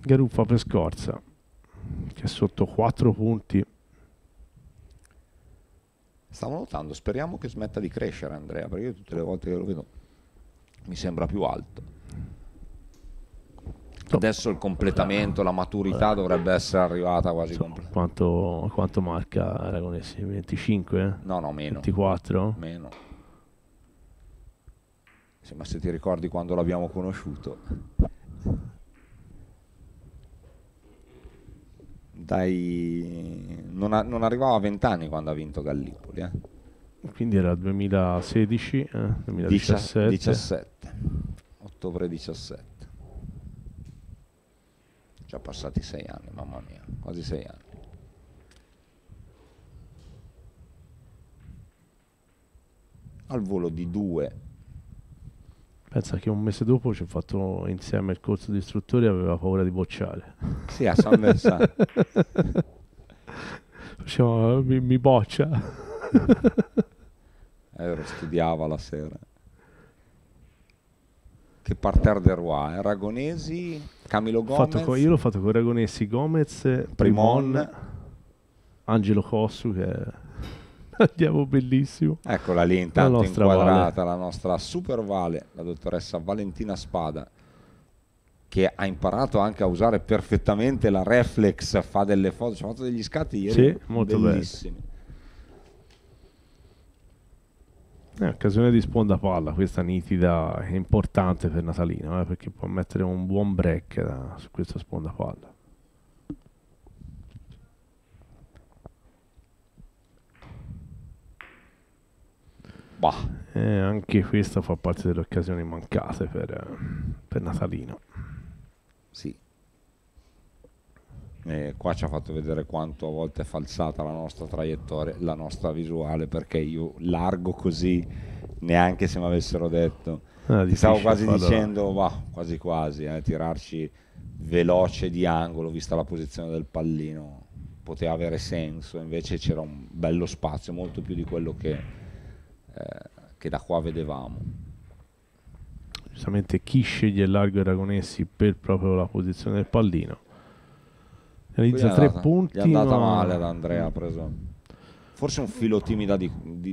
Garuffa per Scorza, che è sotto 4 punti. Stavo notando, speriamo che smetta di crescere Andrea, perché io tutte le volte che lo vedo mi sembra più alto. Adesso il completamento, la maturità dovrebbe essere arrivata quasi completa. Quanto marca Ragonesi? 25? No, no, meno. 24? Meno. Sì, ma se ti ricordi quando l'abbiamo conosciuto, non arrivava a 20 anni quando ha vinto Gallipoli, quindi era 2016, 2017. 17. Ottobre 17, già passati 6 anni, mamma mia, quasi 6 anni. Al volo di 2. Pensa che un mese dopo ci ho fatto insieme il corso di istruttore e aveva paura di bocciare. Sì, a San Versano. Facciamo, mi boccia. Studiava la sera. Che parterre de Roy, Ragonesi, Camilo Gomez. Io l'ho fatto con Ragonesi, Gomez, Primon, Angelo Cossu, che è... Andiamo bellissimo. Eccola lì intanto inquadrata, la nostra super Vale, la dottoressa Valentina Spada, che ha imparato anche a usare perfettamente la reflex, fa delle foto, ci ha fatto degli scatti ieri, sì, molto bellissimi. È occasione di sponda palla, questa nitida è importante per Natalino, perché può mettere un buon break su questa sponda palla. Anche questa fa parte delle occasioni mancate per Natalino. Sì, qua ci ha fatto vedere quanto a volte è falsata la nostra traiettoria, la nostra visuale, perché io largo così, neanche se mi avessero detto, ti stavo quasi dicendo quasi quasi, tirarci veloce di angolo, vista la posizione del pallino poteva avere senso, invece c'era un bello spazio, molto più di quello che da qua vedevamo. Giustamente chi sceglie il largo e Ragonesi per proprio la posizione del pallino realizza 3 punti. È andata male ad Andrea, ha preso forse un filo timida di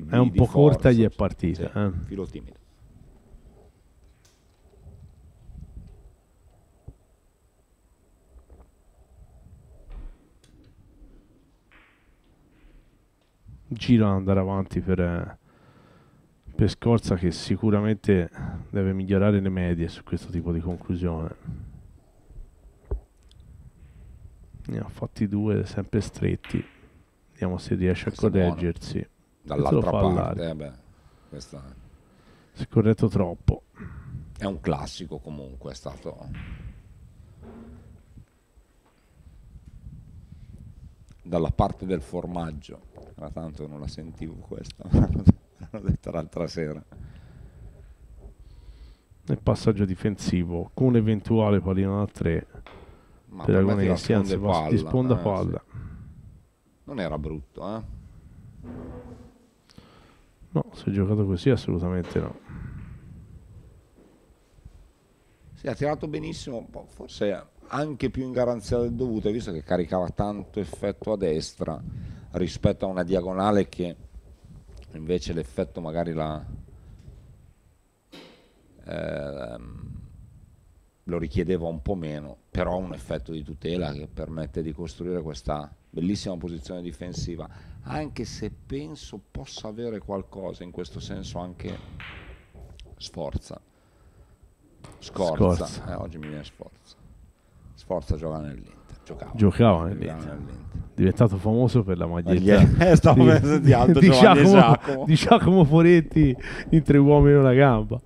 è un po' forza, corta, gli è partita, sì, filo timido. Giro ad andare avanti per Scorza, che sicuramente deve migliorare le medie su questo tipo di conclusione. ne ha fatti due sempre stretti, vediamo se riesce a correggersi dall'altra parte. Beh, questa si è corretto troppo, è un classico comunque, è stato dalla parte del formaggio, ma tanto non la sentivo questa, l'ho detta l'altra sera. Nel passaggio difensivo con un eventuale pallino da 3 per Ragonesi, anzi di sponda palla, sì. Non era brutto, eh? No, se è giocato così assolutamente no. Si ha tirato benissimo, forse anche più in garanzia del dovuto, visto che caricava tanto effetto a destra rispetto a una diagonale che invece l'effetto magari la lo richiedeva un po' meno, però un effetto di tutela che permette di costruire questa bellissima posizione difensiva, anche se penso possa avere qualcosa in questo senso anche Scorza. Oggi mi viene Sforza giocava nell'Inter. Diventato famoso per la maglietta di Giacomo Foretti in Tre uomini e una gamba.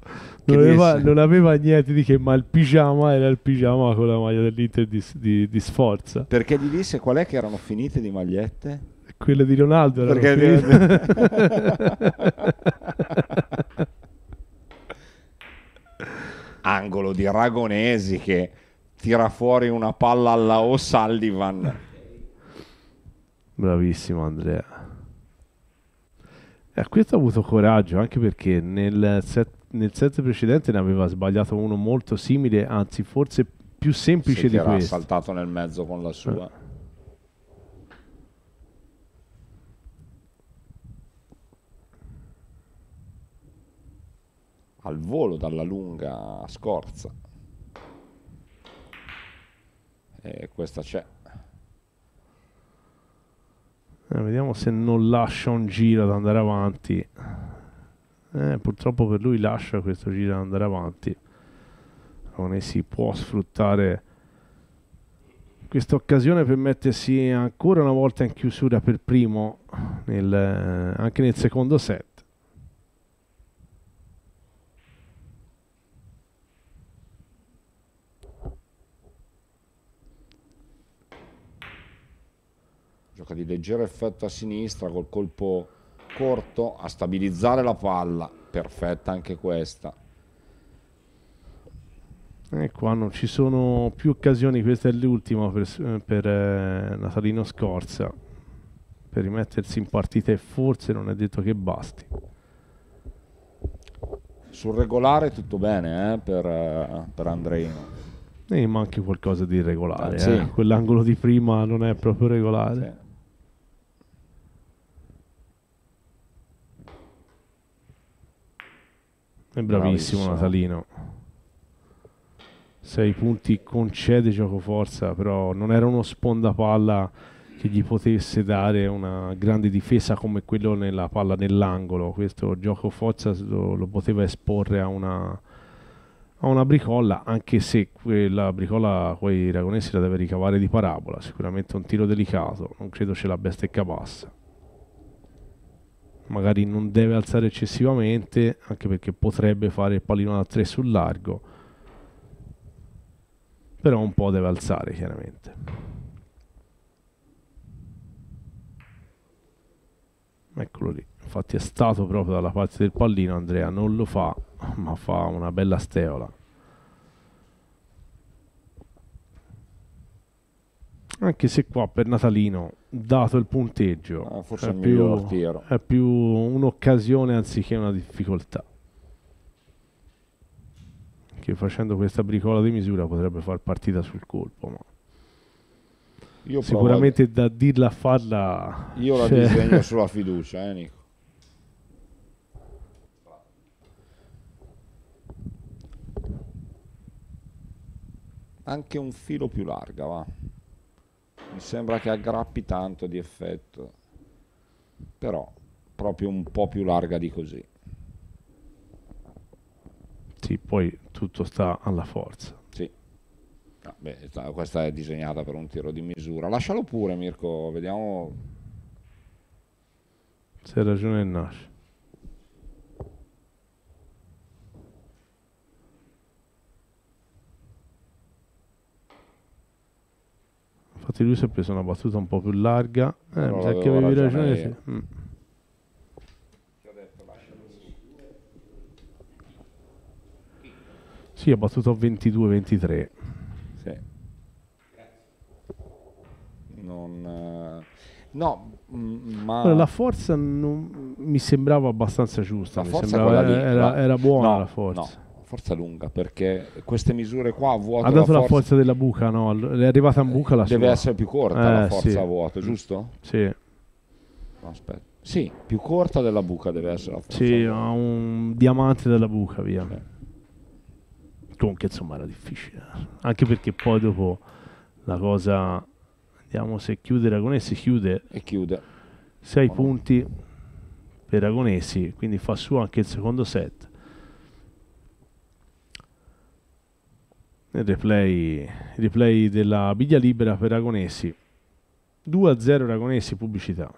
Non aveva niente di che, ma il pigiama era il pigiama con la maglia dell'Inter di Sforza. Perché gli disse qual è che erano finite di magliette? Quelle di Ronaldo. Perché angolo di Ragonesi che tira fuori una palla alla O'Sullivan. Bravissimo Andrea. E a questo ha avuto coraggio, anche perché nel set precedente ne aveva sbagliato uno molto simile, anzi forse più semplice di questo. Era saltato nel mezzo con la sua. Al volo dalla lunga Scorza. E questa c'è. Vediamo se non lascia un giro ad andare avanti. Purtroppo per lui lascia questo giro ad andare avanti. Ragonesi può sfruttare questa occasione per mettersi ancora una volta in chiusura per primo anche nel secondo set. Gioca di leggero effetto a sinistra col colpo corto a stabilizzare la palla, perfetta anche questa. E qua non ci sono più occasioni, questa è l'ultima per Natalino Scorza per rimettersi in partita, e forse non è detto che basti. Sul regolare tutto bene per Andreino, e manca qualcosa di irregolare, sì. Quell'angolo di prima non è proprio regolare, sì. È bravissimo Natalino. 6 punti, concede gioco forza, però non era uno spondapalla che gli potesse dare una grande difesa come quello nella palla nell'angolo. Questo gioco forza lo poteva esporre a una bricolla, anche se quella bricolla poi Ragonesi la deve ricavare di parabola. Sicuramente un tiro delicato, non credo ce l'abbia stecca bassa. Magari non deve alzare eccessivamente, anche perché potrebbe fare il pallino da 3 sul largo, però un po' deve alzare chiaramente. Eccolo lì, infatti è stato proprio dalla parte del pallino. Andrea non lo fa, ma fa una bella steola, anche se qua per Natalino, dato il punteggio, forse è più un'occasione anziché una difficoltà, che facendo questa bricola di misura potrebbe far partita sul colpo, ma io sicuramente da dirla a farla io la disegno sulla fiducia, Nico. Anche un filo più larga, va. Mi sembra che aggrappi tanto di effetto, però proprio un po' più larga di così. Sì, poi tutto sta alla forza. Sì. No, beh, questa è disegnata per un tiro di misura. Lascialo pure, Mirko, vediamo se ha ragione il Nash. Infatti lui si è preso una battuta un po' più larga. Mi sa che avevi ragione. Sì. Ti ho detto, lascialo su. Sì, ha battuto a 22-23. Sì. Non... No, ma... Allora, la forza non... mi sembrava abbastanza giusta. La forza era buona, no, la forza. No. Forza lunga, perché queste misure qua a vuoto... Ha dato la forza della buca, no? È arrivata in buca la sua. Deve essere più corta la forza, sì, a vuoto, giusto? Sì. No, aspetta. Sì, più corta della buca deve essere la forza. Sì, ha un diamante della buca, via. Sì. Comunque, insomma, era difficile. Anche perché poi dopo la cosa... Vediamo se chiude Ragonesi, chiude. E chiude. 6 punti per Ragonesi, quindi fa su anche il secondo set. Nel replay della biglia libera per Ragonesi, 2-0 Ragonesi, pubblicità.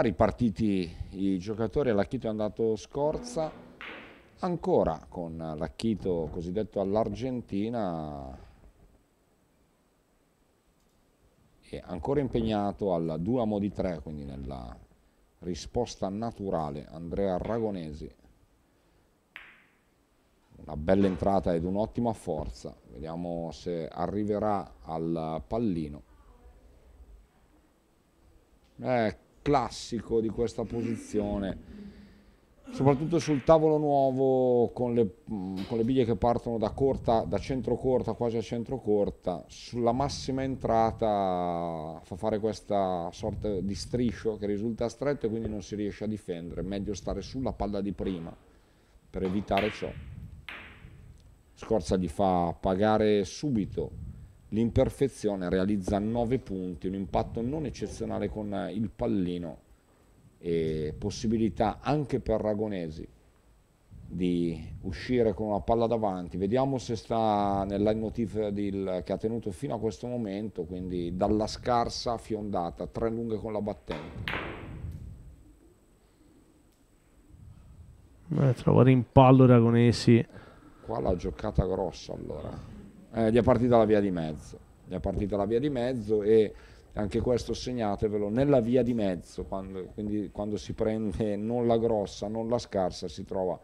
Ripartiti i giocatori, l'acchito è andato Scorza, ancora con l'acchito cosiddetto all'Argentina, e ancora impegnato al duamo di tre, quindi nella risposta naturale Andrea Ragonesi. Una bella entrata ed un'ottima forza, vediamo se arriverà al pallino. Classico di questa posizione, soprattutto sul tavolo nuovo, con le biglie che partono da centrocorta quasi a centrocorta, sulla massima entrata fa fare questa sorta di striscio che risulta stretto e quindi non si riesce a difendere. È meglio stare sulla palla di prima per evitare ciò. Scorza gli fa pagare subito l'imperfezione, realizza 9 punti, un impatto non eccezionale con il pallino e possibilità anche per Ragonesi di uscire con una palla davanti. Vediamo se sta nella notif che ha tenuto fino a questo momento, quindi dalla scarsa fiondata, 3 lunghe con la battente. Trovare in pallo Ragonesi. Qua l'ha giocata grossa, allora. Gli è partita la via di mezzo, gli è partita la via di mezzo, e anche questo segnatevelo, nella via di mezzo, quindi quando si prende non la grossa, non la scarsa, si trova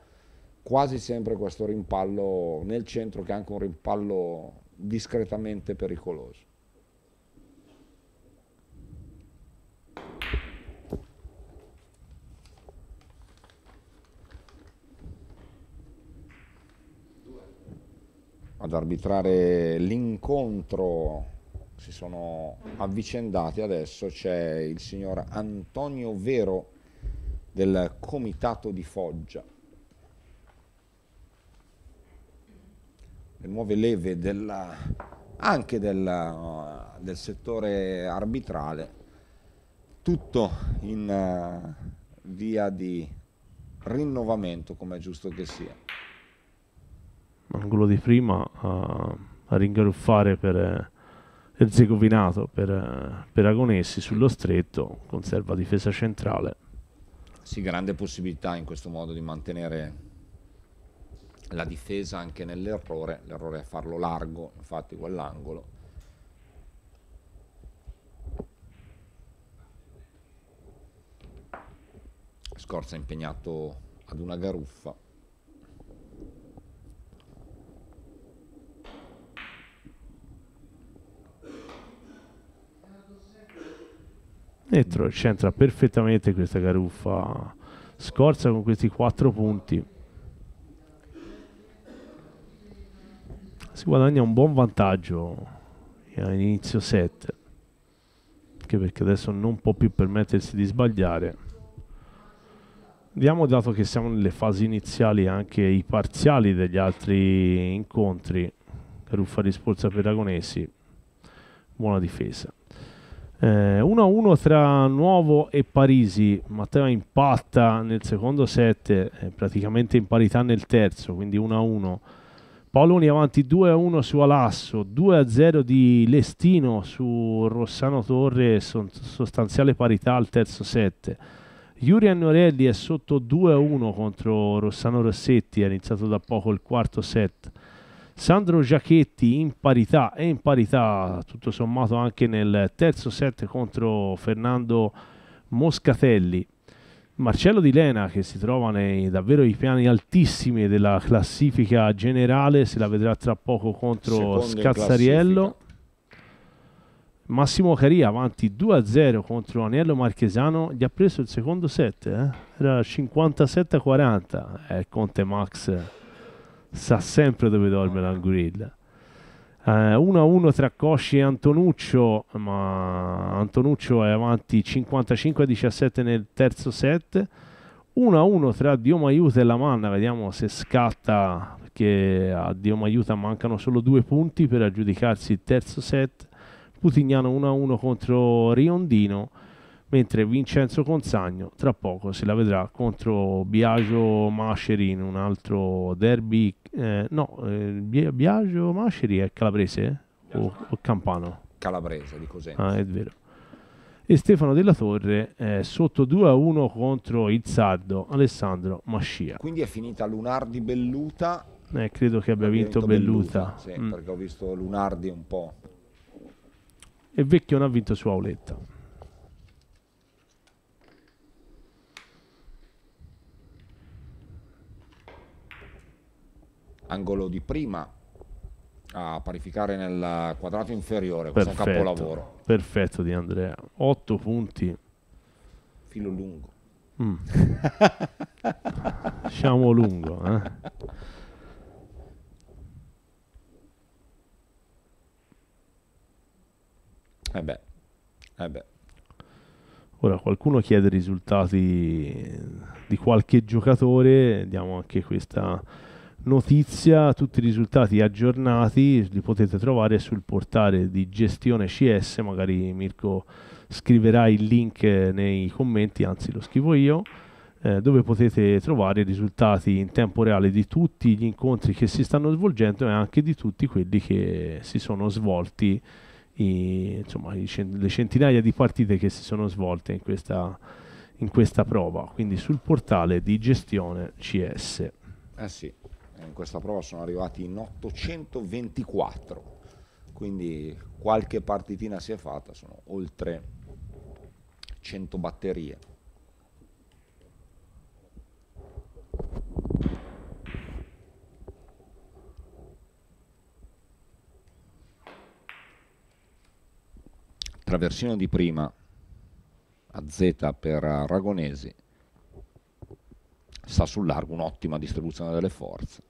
quasi sempre questo rimpallo nel centro, che è anche un rimpallo discretamente pericoloso. Ad arbitrare l'incontro si sono avvicendati adesso, c'è il signor Antonio Vero del Comitato di Foggia. Le nuove leve anche del settore arbitrale, tutto in via di rinnovamento, come è giusto che sia. Angolo di prima a ringaruffare per Erzegovinato, per Ragonesi sullo stretto, conserva difesa centrale. Sì, grande possibilità in questo modo di mantenere la difesa anche nell'errore. L'errore è farlo largo, infatti, quell'angolo. Scorza è impegnato ad una garuffa. e c'entra perfettamente questa caruffa Scorza con questi 4 punti. Si guadagna un buon vantaggio all'inizio set, anche perché adesso non può più permettersi di sbagliare. Vediamo, dato che siamo nelle fasi iniziali, anche i parziali degli altri incontri. Caruffa di Scorza per Ragonesi, buona difesa. 1-1 tra Nuovo e Parisi. Matteo impatta nel secondo set, praticamente in parità nel terzo, quindi 1-1. Paoloni avanti 2-1 su Alasso, 2-0 di Lestino su Rossano Torre, sostanziale parità al terzo set. Yurian Norelli è sotto 2-1 contro Rossano Rossetti, ha iniziato da poco il quarto set. Sandro Giacchetti in parità, e in parità tutto sommato anche nel terzo set contro Fernando Moscatelli. Marcello Di Lena, che si trova nei davvero i piani altissimi della classifica generale, se la vedrà tra poco contro Scazzariello. Massimo Caria avanti 2-0 contro Aniello Marchesano, gli ha preso il secondo set, era 57-40. Conte Max sa sempre dove dorme l'Anguilla. 1-1 tra Cosci e Antonuccio, ma Antonuccio è avanti 55-17 nel terzo set. 1-1 tra Diomaiuta e Lamanna, vediamo se scatta, perché a Diomaiuta mancano solo 2 punti per aggiudicarsi il terzo set. Putignano 1-1 contro Riondino, mentre Vincenzo Consagno tra poco se la vedrà contro Biagio Masceri in un altro derby. Biagio Masceri è calabrese o campano? Calabrese di Cosenza. Ah, è vero. E Stefano Della Torre è sotto 2-1 contro il sardo Alessandro Mascia. Quindi è finita Lunardi Belluta. Credo che abbia vinto Belluta. Sì, perché ho visto Lunardi un po'. E Vecchione ha vinto su Auletta. Angolo di prima a parificare nel quadrato inferiore. Questo è un capolavoro perfetto di Andrea. 8 punti, filo lungo. Diciamo lungo, eh beh. Ora qualcuno chiede i risultati di qualche giocatore, diamo anche questa notizia. Tutti i risultati aggiornati li potete trovare sul portale di Gestione CS, magari Mirko scriverà il link nei commenti, anzi lo scrivo io, dove potete trovare i risultati in tempo reale di tutti gli incontri che si stanno svolgendo e anche di tutti quelli che si sono svolti, le centinaia di partite che si sono svolte in questa prova, quindi sul portale di Gestione CS. Sì. In questa prova sono arrivati in 824, quindi qualche partitina si è fatta, sono oltre 100 batterie. Traversino di prima a Z per Ragonesi, sta sul largo, un'ottima distribuzione delle forze.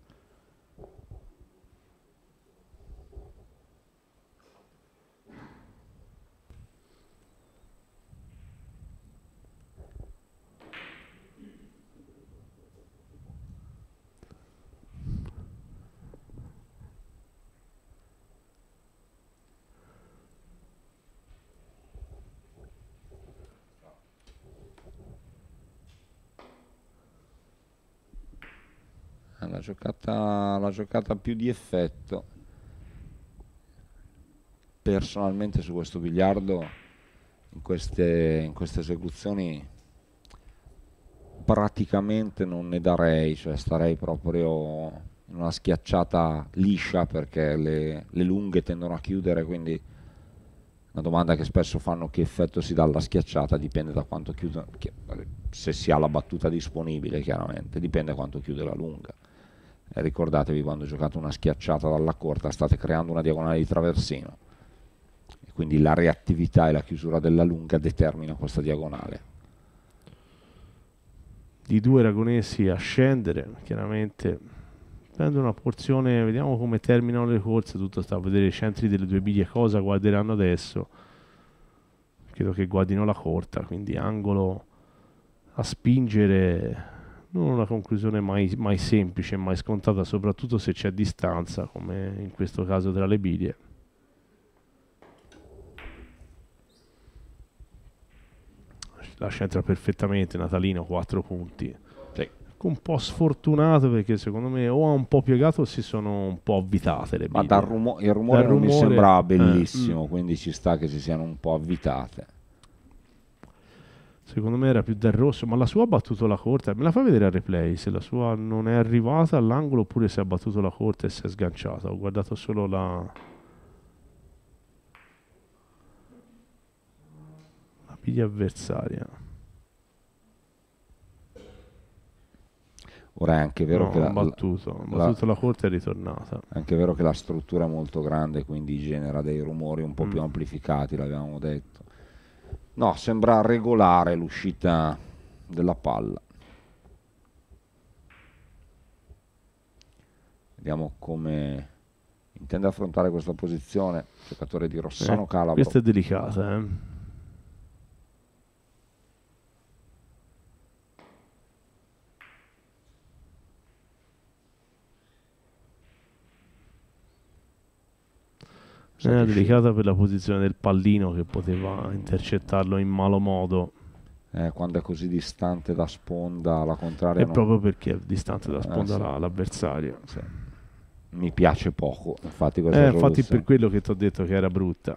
La giocata più di effetto personalmente su questo biliardo in queste esecuzioni praticamente non ne darei, cioè starei proprio in una schiacciata liscia, perché le lunghe tendono a chiudere, quindi una domanda che spesso fanno: che effetto si dà alla schiacciata? Dipende da quanto chiude, se si ha la battuta disponibile chiaramente, dipende da quanto chiude la lunga. E ricordatevi, quando giocate una schiacciata dalla corta state creando una diagonale di traversino, quindi la reattività e la chiusura della lunga determina questa diagonale. Di due Ragonesi a scendere, chiaramente prendo una porzione, vediamo come terminano le corse, tutto sta a vedere i centri delle due biglie cosa guarderanno adesso, credo che guardino la corta, quindi angolo a spingere, non una conclusione mai semplice, mai scontata, soprattutto se c'è distanza come in questo caso tra le biglie. Lascia entrare perfettamente Natalino, 4 punti. Sì. Un po' sfortunato perché secondo me o ha un po' piegato o si sono un po' avvitate le biglie. Ma il rumore non mi sembrava bellissimo, quindi ci sta che si siano un po' avvitate. Secondo me era più del rosso, ma la sua ha battuto la corta. Me la fa vedere al replay se la sua non è arrivata all'angolo oppure se ha battuto la corta e si è sganciata. Ho guardato solo la piglia avversaria. Ora è anche vero, no, che ha battuto la corta e è ritornata. È anche vero che la struttura è molto grande, quindi genera dei rumori un po' più amplificati, l'avevamo detto. No, sembra regolare l'uscita della palla. Vediamo come intende affrontare questa posizione il giocatore di Rossano Calabro. Questa è delicata, eh? Era delicata per la posizione del pallino che poteva intercettarlo in malo modo. Quando è così distante da sponda la contraria è non... proprio perché è distante da sponda l'avversario. Sì. Mi piace poco, infatti, infatti per quello che ti ho detto che era brutta,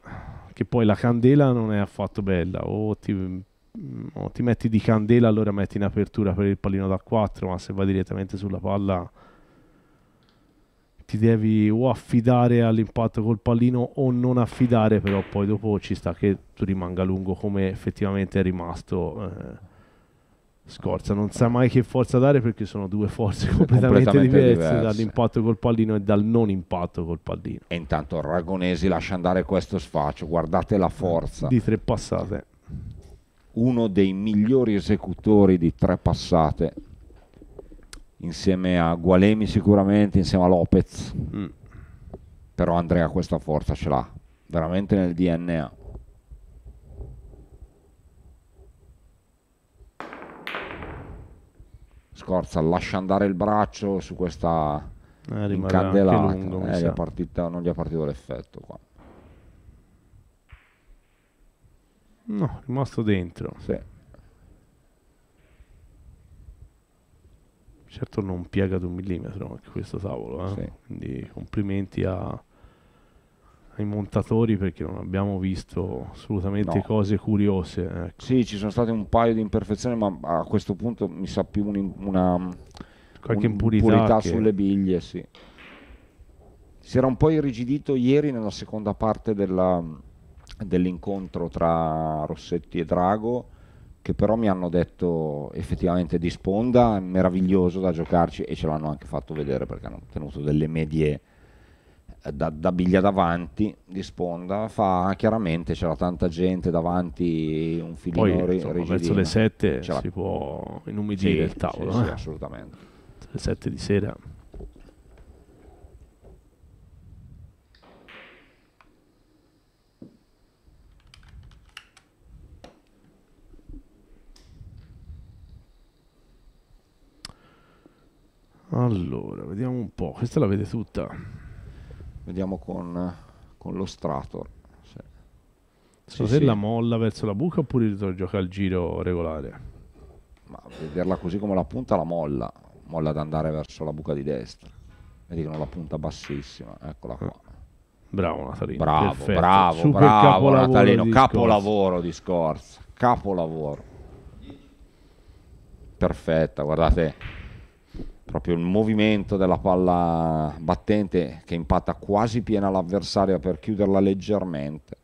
che poi la candela non è affatto bella, o ti metti di candela, allora metti in apertura per il pallino da 4, ma se vai direttamente sulla palla ti devi o affidare all'impatto col pallino o non affidare, però poi dopo ci sta che tu rimanga lungo come effettivamente è rimasto Scorza. Non sa mai che forza dare perché sono due forze completamente diverse dall'impatto col pallino e dal non impatto col pallino. E intanto Ragonesi lascia andare questo sfaccio, guardate la forza. Di 3 passate. Uno dei migliori esecutori di 3 passate. Insieme a Gualemi sicuramente, insieme a Lopez, però Andrea questa forza ce l'ha veramente nel DNA. Scorza lascia andare il braccio su questa incandelata, non gli è partito l'effetto qua. No, è rimasto dentro. Sì. Certo non piega ad 1 millimetro anche questo tavolo, sì. Quindi complimenti ai montatori perché non abbiamo visto assolutamente cose curiose. Ecco. Sì, ci sono state un paio di imperfezioni, ma a questo punto mi sa più qualche impurità che... sulle biglie. Sì. Si era un po' irrigidito ieri nella seconda parte dell'incontro tra Rossetti e Drago, che però mi hanno detto effettivamente di sponda è meraviglioso da giocarci, e ce l'hanno anche fatto vedere perché hanno tenuto delle medie da biglia davanti di sponda, chiaramente c'era tanta gente davanti, un filino rigidino. Verso le 7 si può inumidire il tavolo. Sì, assolutamente. Le 7 di sera. Allora, vediamo un po', questa la vede tutta. Vediamo con lo strator. Se la molla verso la buca oppure gioca il giro regolare? Ma vederla così come la punta, la molla ad andare verso la buca di destra. Vedi che non la punta bassissima, eccola qua. Bravo Natalino. Bravo Natalino, capolavoro di Scorza, capolavoro. Perfetta, guardate. Proprio il movimento della palla battente che impatta quasi piena l'avversaria per chiuderla leggermente,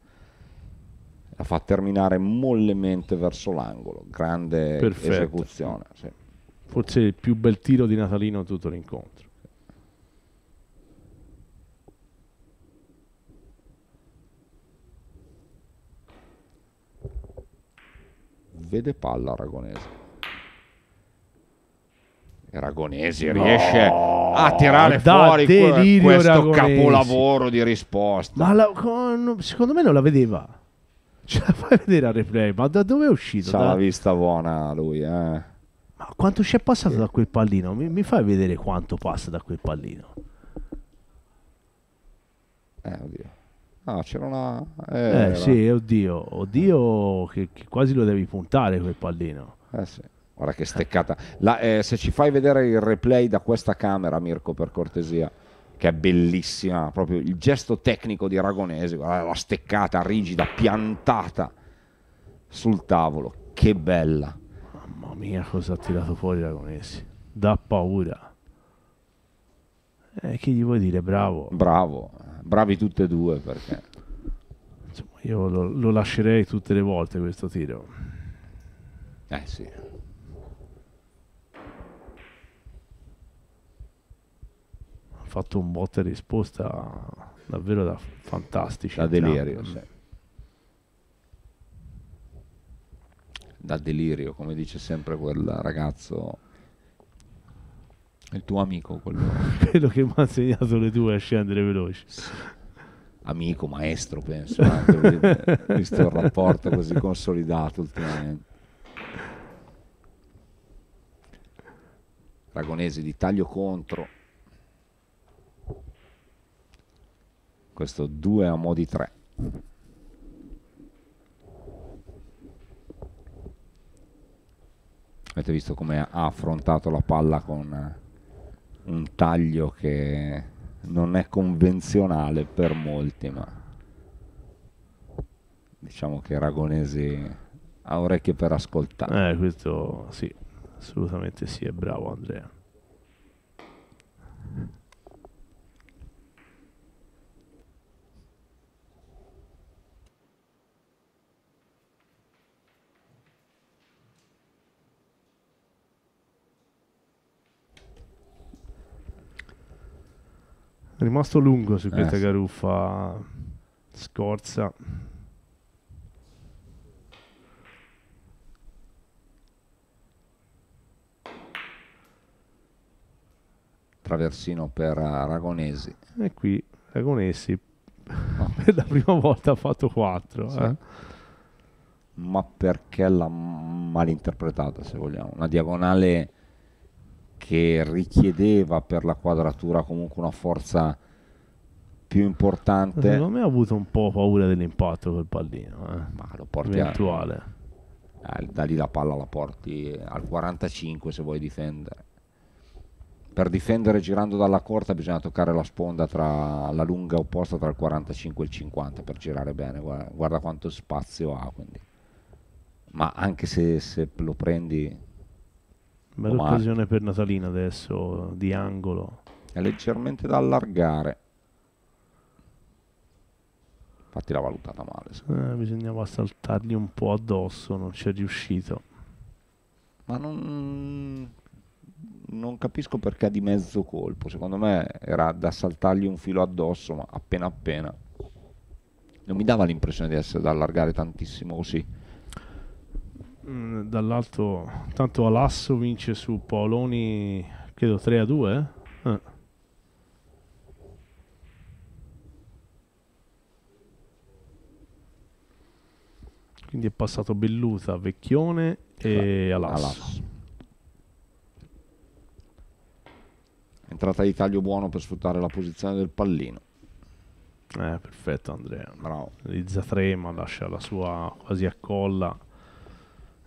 la fa terminare mollemente verso l'angolo. Grande esecuzione. Sì. Forse il più bel tiro di Natalino tutto l'incontro. vede palla Ragonesi. Ragonesi riesce a tirare fuori questo capolavoro di risposta. Ma secondo me non la vedeva. Ce la fai vedere al replay? Ma da dove è uscito? C'ha la vista buona lui, eh. Ma quanto c'è passato da quel pallino? Mi fai vedere quanto passa da quel pallino? Oddio. No, c'era una... sì, oddio. Oddio, che quasi lo devi puntare quel pallino. Sì. Guarda che steccata. Se ci fai vedere il replay da questa camera, Mirko, per cortesia, che è bellissima, proprio il gesto tecnico di Ragonesi, guarda, la steccata rigida, piantata sul tavolo. Che bella. Mamma mia, cosa ha tirato fuori Ragonesi. Da paura. Che gli vuoi dire? Bravo. Bravo. Bravi tutti e due, perché insomma, io lo lascerei tutte le volte questo tiro. Sì. Ha fatto un botta e risposta davvero da fantastici. Da delirio, sì. Da delirio, come dice sempre quel ragazzo, il tuo amico, quello che mi ha insegnato le tue a scendere veloci. Amico, maestro, penso, anche, visto il rapporto così consolidato ultimamente. Ragonesi di taglio contro, questo 2 a mo' di 3. Avete visto come ha affrontato la palla con un taglio che non è convenzionale per molti, ma diciamo che Ragonesi ha orecchie per ascoltare. Questo sì, assolutamente sì, è bravo Andrea. È rimasto lungo su questa caruffa Scorza. Traversino per Ragonesi. E qui Ragonesi per la prima volta ha fatto 4. Sì. Ma perché l'ha malinterpretata, se vogliamo. Una diagonale che richiedeva per la quadratura comunque una forza più importante. Secondo me ha avuto un po' paura dell'impatto quel pallino, ma lo porti eventuale. Da lì la palla la porti al 45 se vuoi difendere. Per difendere girando dalla corta bisogna toccare la sponda tra la lunga opposta tra il 45 e il 50 per girare bene. Guarda quanto spazio ha, quindi. Ma anche se lo prendi... Bella occasione per Natalino adesso, di angolo. È leggermente da allargare. Infatti l'ha valutata male. Bisognava saltargli un po' addosso, non ci è riuscito. Ma non capisco perché di mezzo colpo. Secondo me era da saltargli un filo addosso, ma appena appena. Non mi dava l'impressione di essere da allargare tantissimo così. Dall'alto tanto Alasso vince su Paoloni, credo 3 a 2. Quindi è passato Belluta, Vecchione e Alasso. Entrata di taglio buono per sfruttare la posizione del pallino. Perfetto Andrea, bravo. Realizza 3 ma lascia la sua quasi a colla,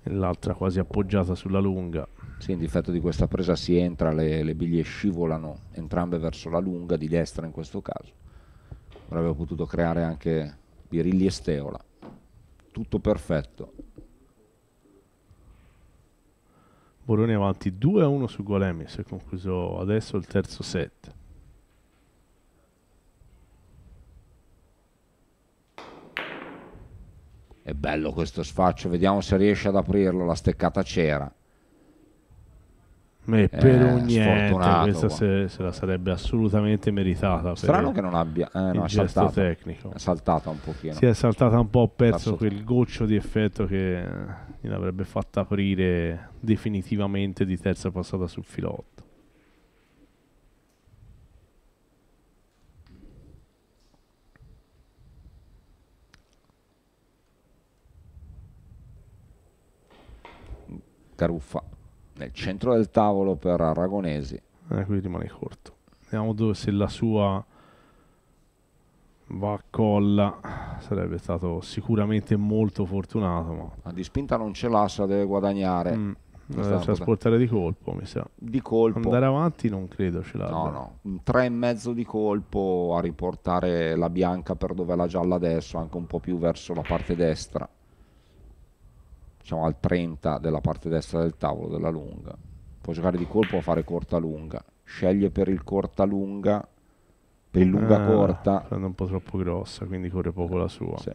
l'altra quasi appoggiata sulla lunga. Sì, in difetto di questa presa si entra, le biglie scivolano entrambe verso la lunga di destra in questo caso. Avrebbe potuto creare anche Birilli e Steola. Tutto perfetto. Boroni avanti 2-1 su Gualemi, si è concluso adesso il terzo set. È bello questo sfaccio, vediamo se riesce ad aprirlo, la steccata c'era. per ogni questa se la sarebbe assolutamente meritata. Strano che non abbia il gesto tecnico. È saltata un pochino. Si è saltata un po', ha perso quel goccio di effetto che gliel'avrebbe fatta aprire definitivamente di terza passata sul filotto. Caruffa nel centro del tavolo per Ragonesi. Qui rimane corto. Vediamo dove, se la sua va a colla. Sarebbe stato sicuramente molto fortunato, ma di spinta non ce l'ha, se la deve guadagnare. Deve trasportare di colpo, mi sa. Di colpo. Andare avanti non credo ce l'abbia. No, no, un 3,5 di colpo a riportare la bianca per dove è la gialla adesso, anche un po' più verso la parte destra, diciamo al 30 della parte destra del tavolo, della lunga. Può giocare di colpo o fare corta lunga. Sceglie per il corta lunga, per il lunga corta. È un po' troppo grossa, quindi corre poco la sua. Sì.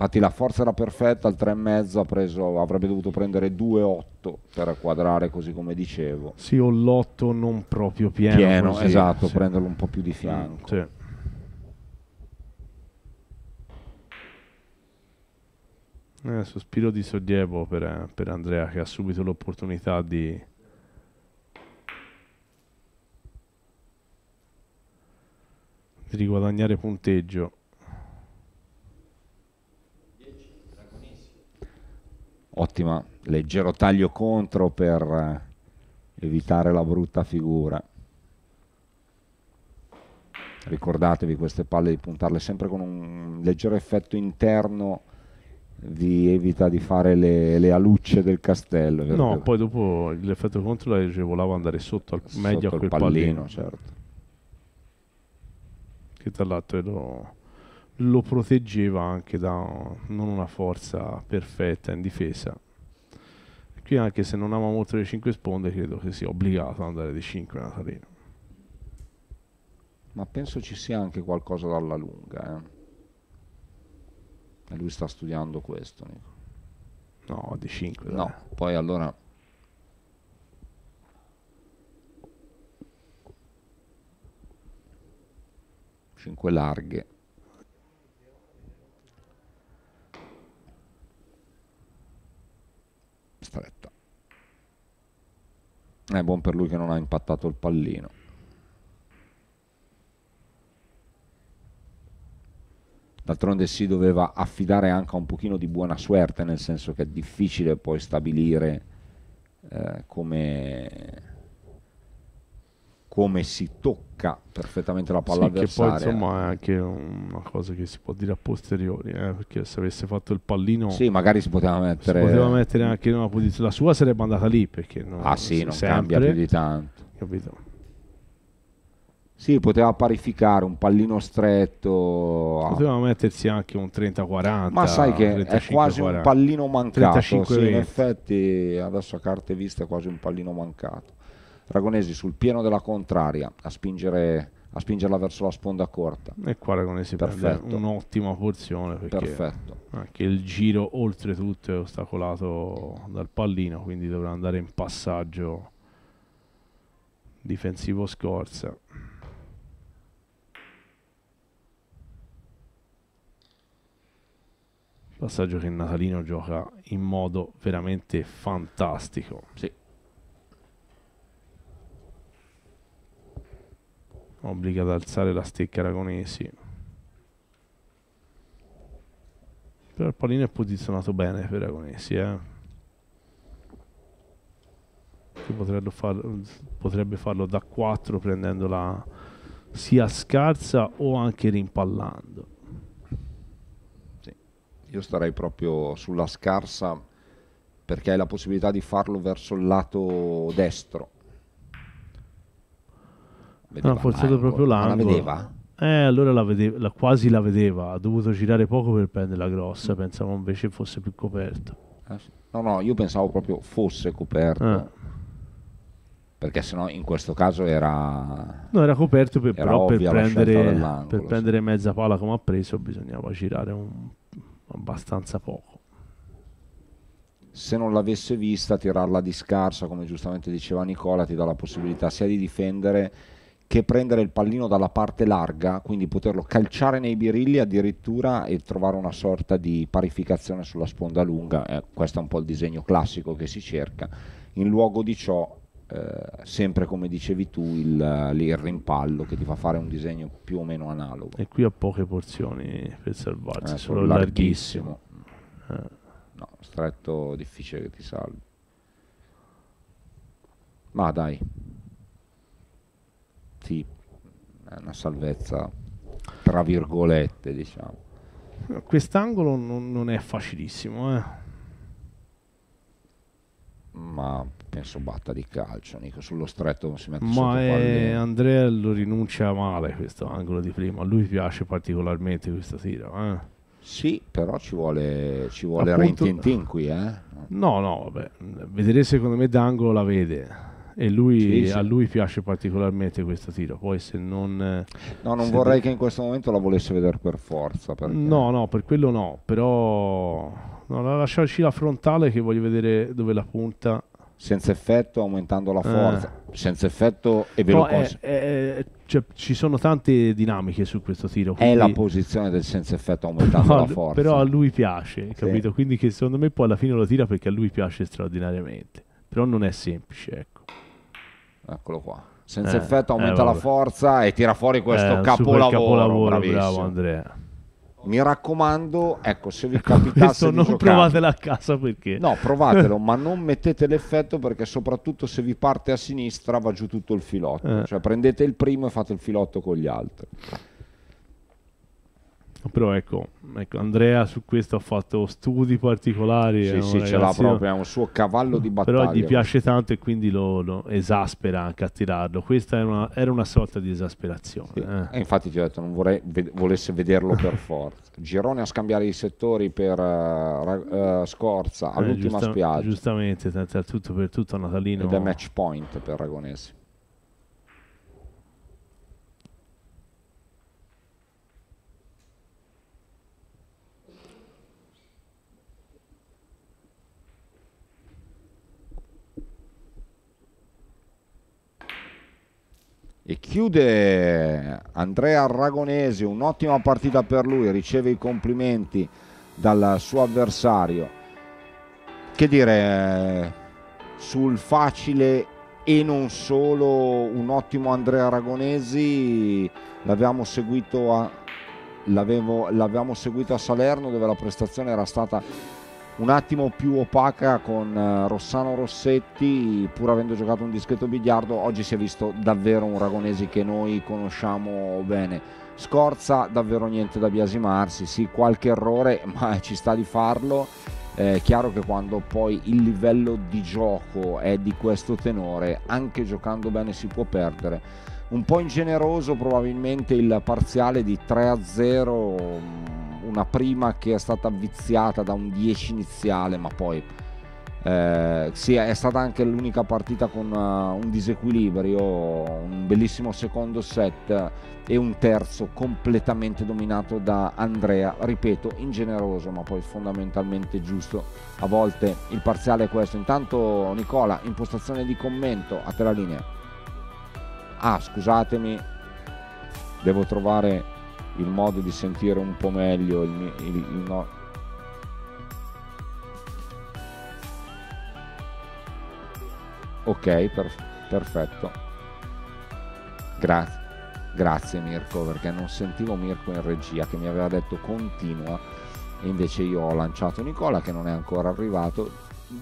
Infatti la forza era perfetta, al 3,5 ha preso, avrebbe dovuto prendere 2,8 per quadrare, così come dicevo. Sì, o l'8 non proprio pieno. Pieno, così, esatto, sì. Prenderlo un po' più di fianco. Sì. Sospiro di sollievo per Andrea, che ha subito l'opportunità di riguadagnare punteggio. 10, Ragonesi. Ottima, leggero taglio contro per evitare la brutta figura. Ricordatevi queste palle di puntarle sempre con un leggero effetto interno, vi evita di fare le alucce del castello. No, poi dopo l'effetto contro la agevolava andare sotto, meglio a quel pallino, certo, che tra l'altro lo proteggeva anche da non una forza perfetta in difesa. Qui, anche se non ama molto le 5 sponde, credo che sia obbligato ad andare di 5 Natalino, ma penso ci sia anche qualcosa dalla lunga, e lui sta studiando questo, Nico. No, di 5. No, poi allora cinque larghe. Stretta. È buon per lui che non ha impattato il pallino. D'altronde si doveva affidare anche a un pochino di buona suerte, nel senso che è difficile poi stabilire come si tocca perfettamente la palla avversaria. Che poi insomma è anche una cosa che si può dire a posteriori, perché se avesse fatto il pallino... Sì, magari si poteva mettere... Si poteva mettere anche in una posizione... La sua sarebbe andata lì, perché... Non, ah sì, non sempre, cambia più di tanto. Capito? Sì, poteva parificare un pallino stretto. Poteva mettersi anche un 30-40. Ma sai che 35, è quasi 40. Un pallino mancato. Sì, in effetti adesso a carte viste è quasi un pallino mancato. Ragonesi sul pieno della contraria a spingerla verso la sponda corta. E qua Ragonesi prende un'ottima porzione, perché perfetto, anche il giro oltretutto è ostacolato dal pallino, quindi dovrà andare in passaggio difensivo Scorza. Passaggio che Natalino gioca in modo veramente fantastico. Sì. Obbliga ad alzare la stecca Ragonesi. Però il pallino è posizionato bene per Ragonesi. Potrebbe farlo da 4 prendendola sia scarsa o anche rimpallando. Io starei proprio sulla scarsa, perché hai la possibilità di farlo verso il lato destro. Ha forzato proprio l'angolo. La vedeva? Allora quasi la vedeva. Ha dovuto girare poco per prendere la grossa. Pensavo invece fosse più coperto. Sì. No, no, io pensavo proprio fosse coperto. Perché sennò in questo caso era... No, era coperto, però per prendere mezza pala come ha preso bisognava girare abbastanza poco. se non l'avesse vista, tirarla di scarsa, come giustamente diceva Nicola, ti dà la possibilità sia di difendere che prendere il pallino dalla parte larga, quindi poterlo calciare nei birilli addirittura e trovare una sorta di parificazione sulla sponda lunga. Questo è un po' il disegno classico che si cerca. In luogo di ciò, sempre come dicevi tu, il rimpallo che ti fa fare un disegno più o meno analogo. E qui ha poche porzioni per salvarsi, solo larghissimo. No, stretto difficile che ti salvi. Ma dai, sì, è una salvezza tra virgolette, diciamo. Quest'angolo non è facilissimo, ma penso batta di calcio, Nico, sullo stretto si mette sotto pallino. Andrea lo rinuncia male questo angolo di prima, a lui piace particolarmente questa tira, Sì, però ci vuole Rintintin qui, No, vabbè, vedere secondo me d'angolo la vede. E lui, sì. A lui piace particolarmente questo tiro. Poi se non... No, non vorrei che in questo momento la volesse vedere per forza. Perché... No, per quello no. Però no, lasciarci la frontale che voglio vedere dove la punta. Senza effetto, aumentando la forza. Senza effetto e veloce. Cioè, ci sono tante dinamiche su questo tiro. Quindi... È la posizione del senza effetto, aumentando la forza. Però a lui piace, capito? Sì. Quindi che secondo me poi alla fine lo tira perché a lui piace straordinariamente. Però non è semplice, ecco. Eccolo qua, senza effetto aumenta la forza e tira fuori questo capolavoro. Bravo Andrea, mi raccomando, ecco, se vi capitasse di giocare, provatelo a casa, perché no, provatelo ma non mettete l'effetto, perché soprattutto se vi parte a sinistra va giù tutto il filotto, cioè prendete il primo e fate il filotto con gli altri. Però ecco, Andrea su questo ha fatto studi particolari. Sì, ce l'ha proprio, è un suo cavallo di battaglia. Però gli piace tanto e quindi lo esaspera anche a tirarlo. Questa era una sorta di esasperazione. Sì. E infatti ti ho detto, non vorrei volesse vederlo per forza. Girone a scambiare i settori per Scorza all'ultima spiaggia. Giustamente, tanto tutto per tutto a Natalino. Ed è match point per Ragonesi. E chiude Andrea Ragonesi, un'ottima partita per lui, riceve i complimenti dal suo avversario. Che dire, sul facile e non solo, un ottimo Andrea Ragonesi, l'avevamo seguito a Salerno, dove la prestazione era stata un attimo più opaca con Rossano Rossetti. Pur avendo giocato un discreto biliardo, oggi si è visto davvero un Ragonesi che noi conosciamo bene. Scorza, davvero niente da biasimarsi, sì, qualche errore, ma ci sta di farlo. È chiaro che quando poi il livello di gioco è di questo tenore, anche giocando bene si può perdere. Un po' ingeneroso probabilmente il parziale di 3-0, una prima che è stata viziata da un 10 iniziale, ma poi sì, è stata anche l'unica partita con un disequilibrio, un bellissimo secondo set e un terzo completamente dominato da Andrea, ripeto, ingeneroso ma poi fondamentalmente giusto. A volte il parziale è questo. Intanto Nicola, impostazione di commento, a te la linea. Scusatemi, devo trovare il modo di sentire un po' meglio il no. Ok, perfetto, grazie Mirko, perché non sentivo Mirko in regia che mi aveva detto continua e invece io ho lanciato Nicola che non è ancora arrivato.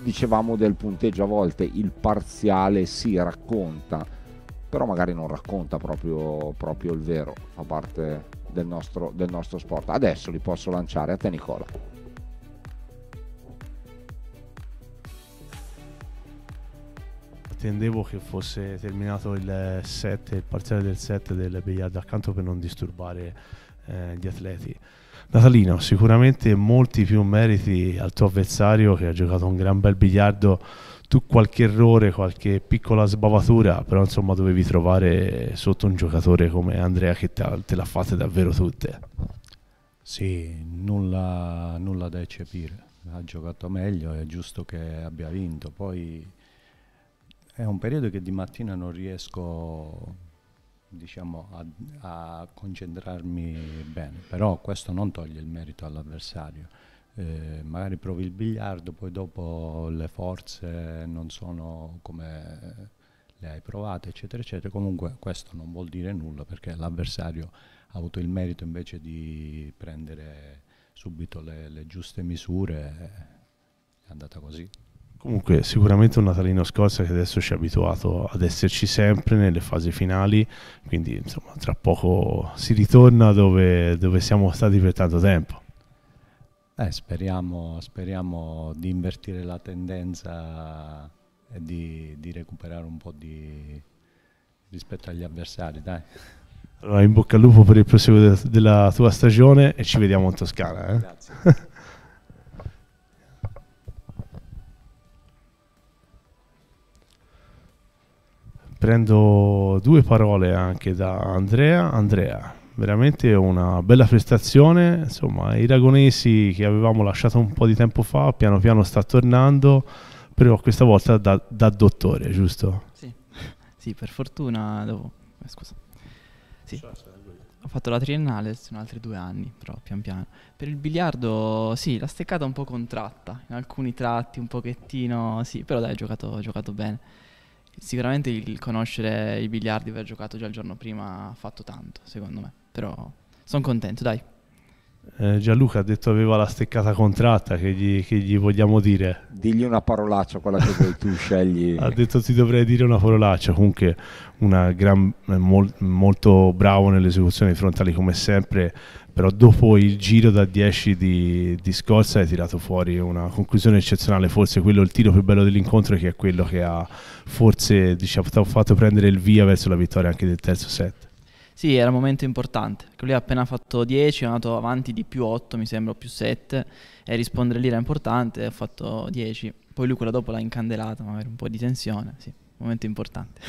Dicevamo del punteggio, a volte il parziale si racconta, però magari non racconta proprio il vero, fa parte del nostro sport. Adesso li posso lanciare a te Nicola. Attendevo che fosse terminato il set, il parziale del set del biliardo accanto, per non disturbare gli atleti. Natalino, sicuramente molti più meriti al tuo avversario che ha giocato un gran bel biliardo. Tu qualche errore, qualche piccola sbavatura, però insomma dovevi trovare sotto un giocatore come Andrea che te l'ha fatta davvero tutte. Sì, nulla da eccepire. ha giocato meglio, è giusto che abbia vinto. Poi è un periodo che di mattina non riesco, diciamo, a concentrarmi bene, però questo non toglie il merito all'avversario. Magari provi il biliardo, poi dopo le forze non sono come le hai provate, eccetera eccetera. Comunque questo non vuol dire nulla, perché l'avversario ha avuto il merito invece di prendere subito le giuste misure, è andata così. Comunque sicuramente un Natalino Scorza che adesso ci è abituato ad esserci sempre nelle fasi finali, quindi insomma tra poco si ritorna dove siamo stati per tanto tempo. Speriamo di invertire la tendenza e di recuperare un po' di rispetto agli avversari, dai. Allora, in bocca al lupo per il proseguo della tua stagione e ci vediamo in Toscana. Grazie. Prendo due parole anche da Andrea. Andrea, veramente una bella prestazione, insomma, i Ragonesi che avevamo lasciato un po' di tempo fa, piano piano sta tornando, però questa volta da dottore, giusto? Sì, sì, per fortuna, dopo, scusa, sì, ho fatto la triennale, sono altri 2 anni, però pian piano. Per il biliardo, sì, l'ha steccata un po' contratta, in alcuni tratti un pochettino, sì, però dai, ho giocato bene. Sicuramente il conoscere i biliardi, aver giocato già il giorno prima, ha fatto tanto, secondo me. Però sono contento, dai. Gianluca ha detto aveva la steccata contratta, che gli vogliamo dire? Digli una parolaccia, quella che vuoi tu, scegli. Ha detto ti dovrei dire una parolaccia, comunque una molto bravo nelle esecuzioni frontali come sempre, però dopo il giro da 10 di Scorza hai tirato fuori una conclusione eccezionale, forse quello è il tiro più bello dell'incontro, che è quello che ha forse, diciamo, fatto prendere il via verso la vittoria anche del terzo set. Sì, era un momento importante, perché lui ha appena fatto 10, è andato avanti di più 8, mi sembra, o più 7, e rispondere lì era importante, ha fatto 10. Poi lui quella dopo l'ha incandelata, ma aveva un po' di tensione, sì, momento importante.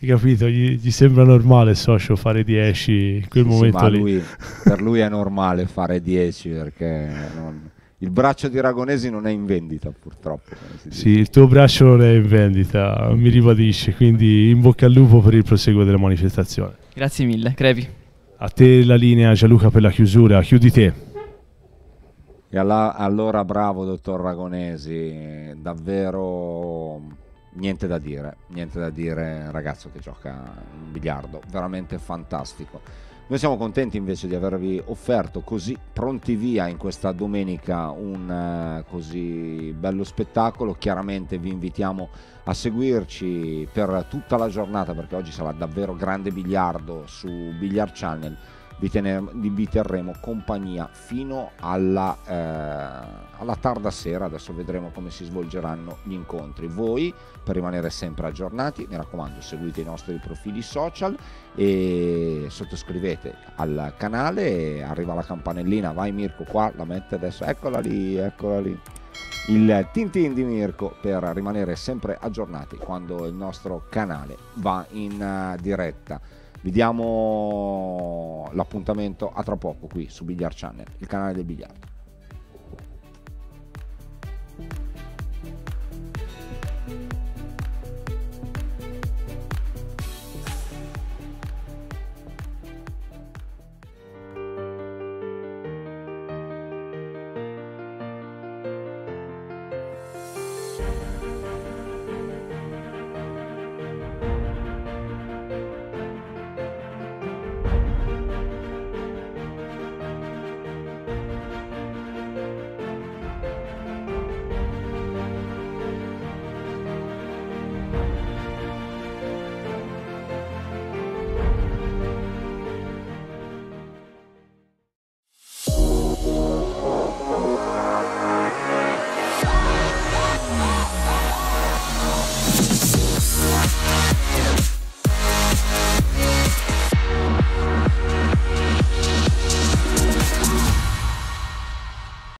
Hai capito? Gli sembra normale, socio, fare 10 in quel momento lì. Lui, per lui è normale fare 10, perché... Il braccio di Ragonesi non è in vendita, purtroppo. Sì, il tuo braccio non è in vendita, mi ribadisce, quindi in bocca al lupo per il proseguo della manifestazione. Grazie mille, Crevi. A te la linea, Gianluca, per la chiusura, chiudi te. E allora bravo dottor Ragonesi, davvero niente da dire, ragazzo che gioca in biliardo, veramente fantastico. Noi siamo contenti invece di avervi offerto così pronti via in questa domenica un così bello spettacolo. Chiaramente vi invitiamo a seguirci per tutta la giornata, perché oggi sarà davvero grande biliardo su Billiard Channel. Vi terremo compagnia fino alla tarda sera. Adesso vedremo come si svolgeranno gli incontri. Voi, per rimanere sempre aggiornati, mi raccomando, seguite i nostri profili social e sottoscrivete al canale. Arriva la campanellina, vai Mirko, qua la mette adesso, eccola lì, il tintin di Mirko, per rimanere sempre aggiornati quando il nostro canale va in diretta. Vi diamo l'appuntamento a tra poco qui su Billiard Channel, il canale del biliardo.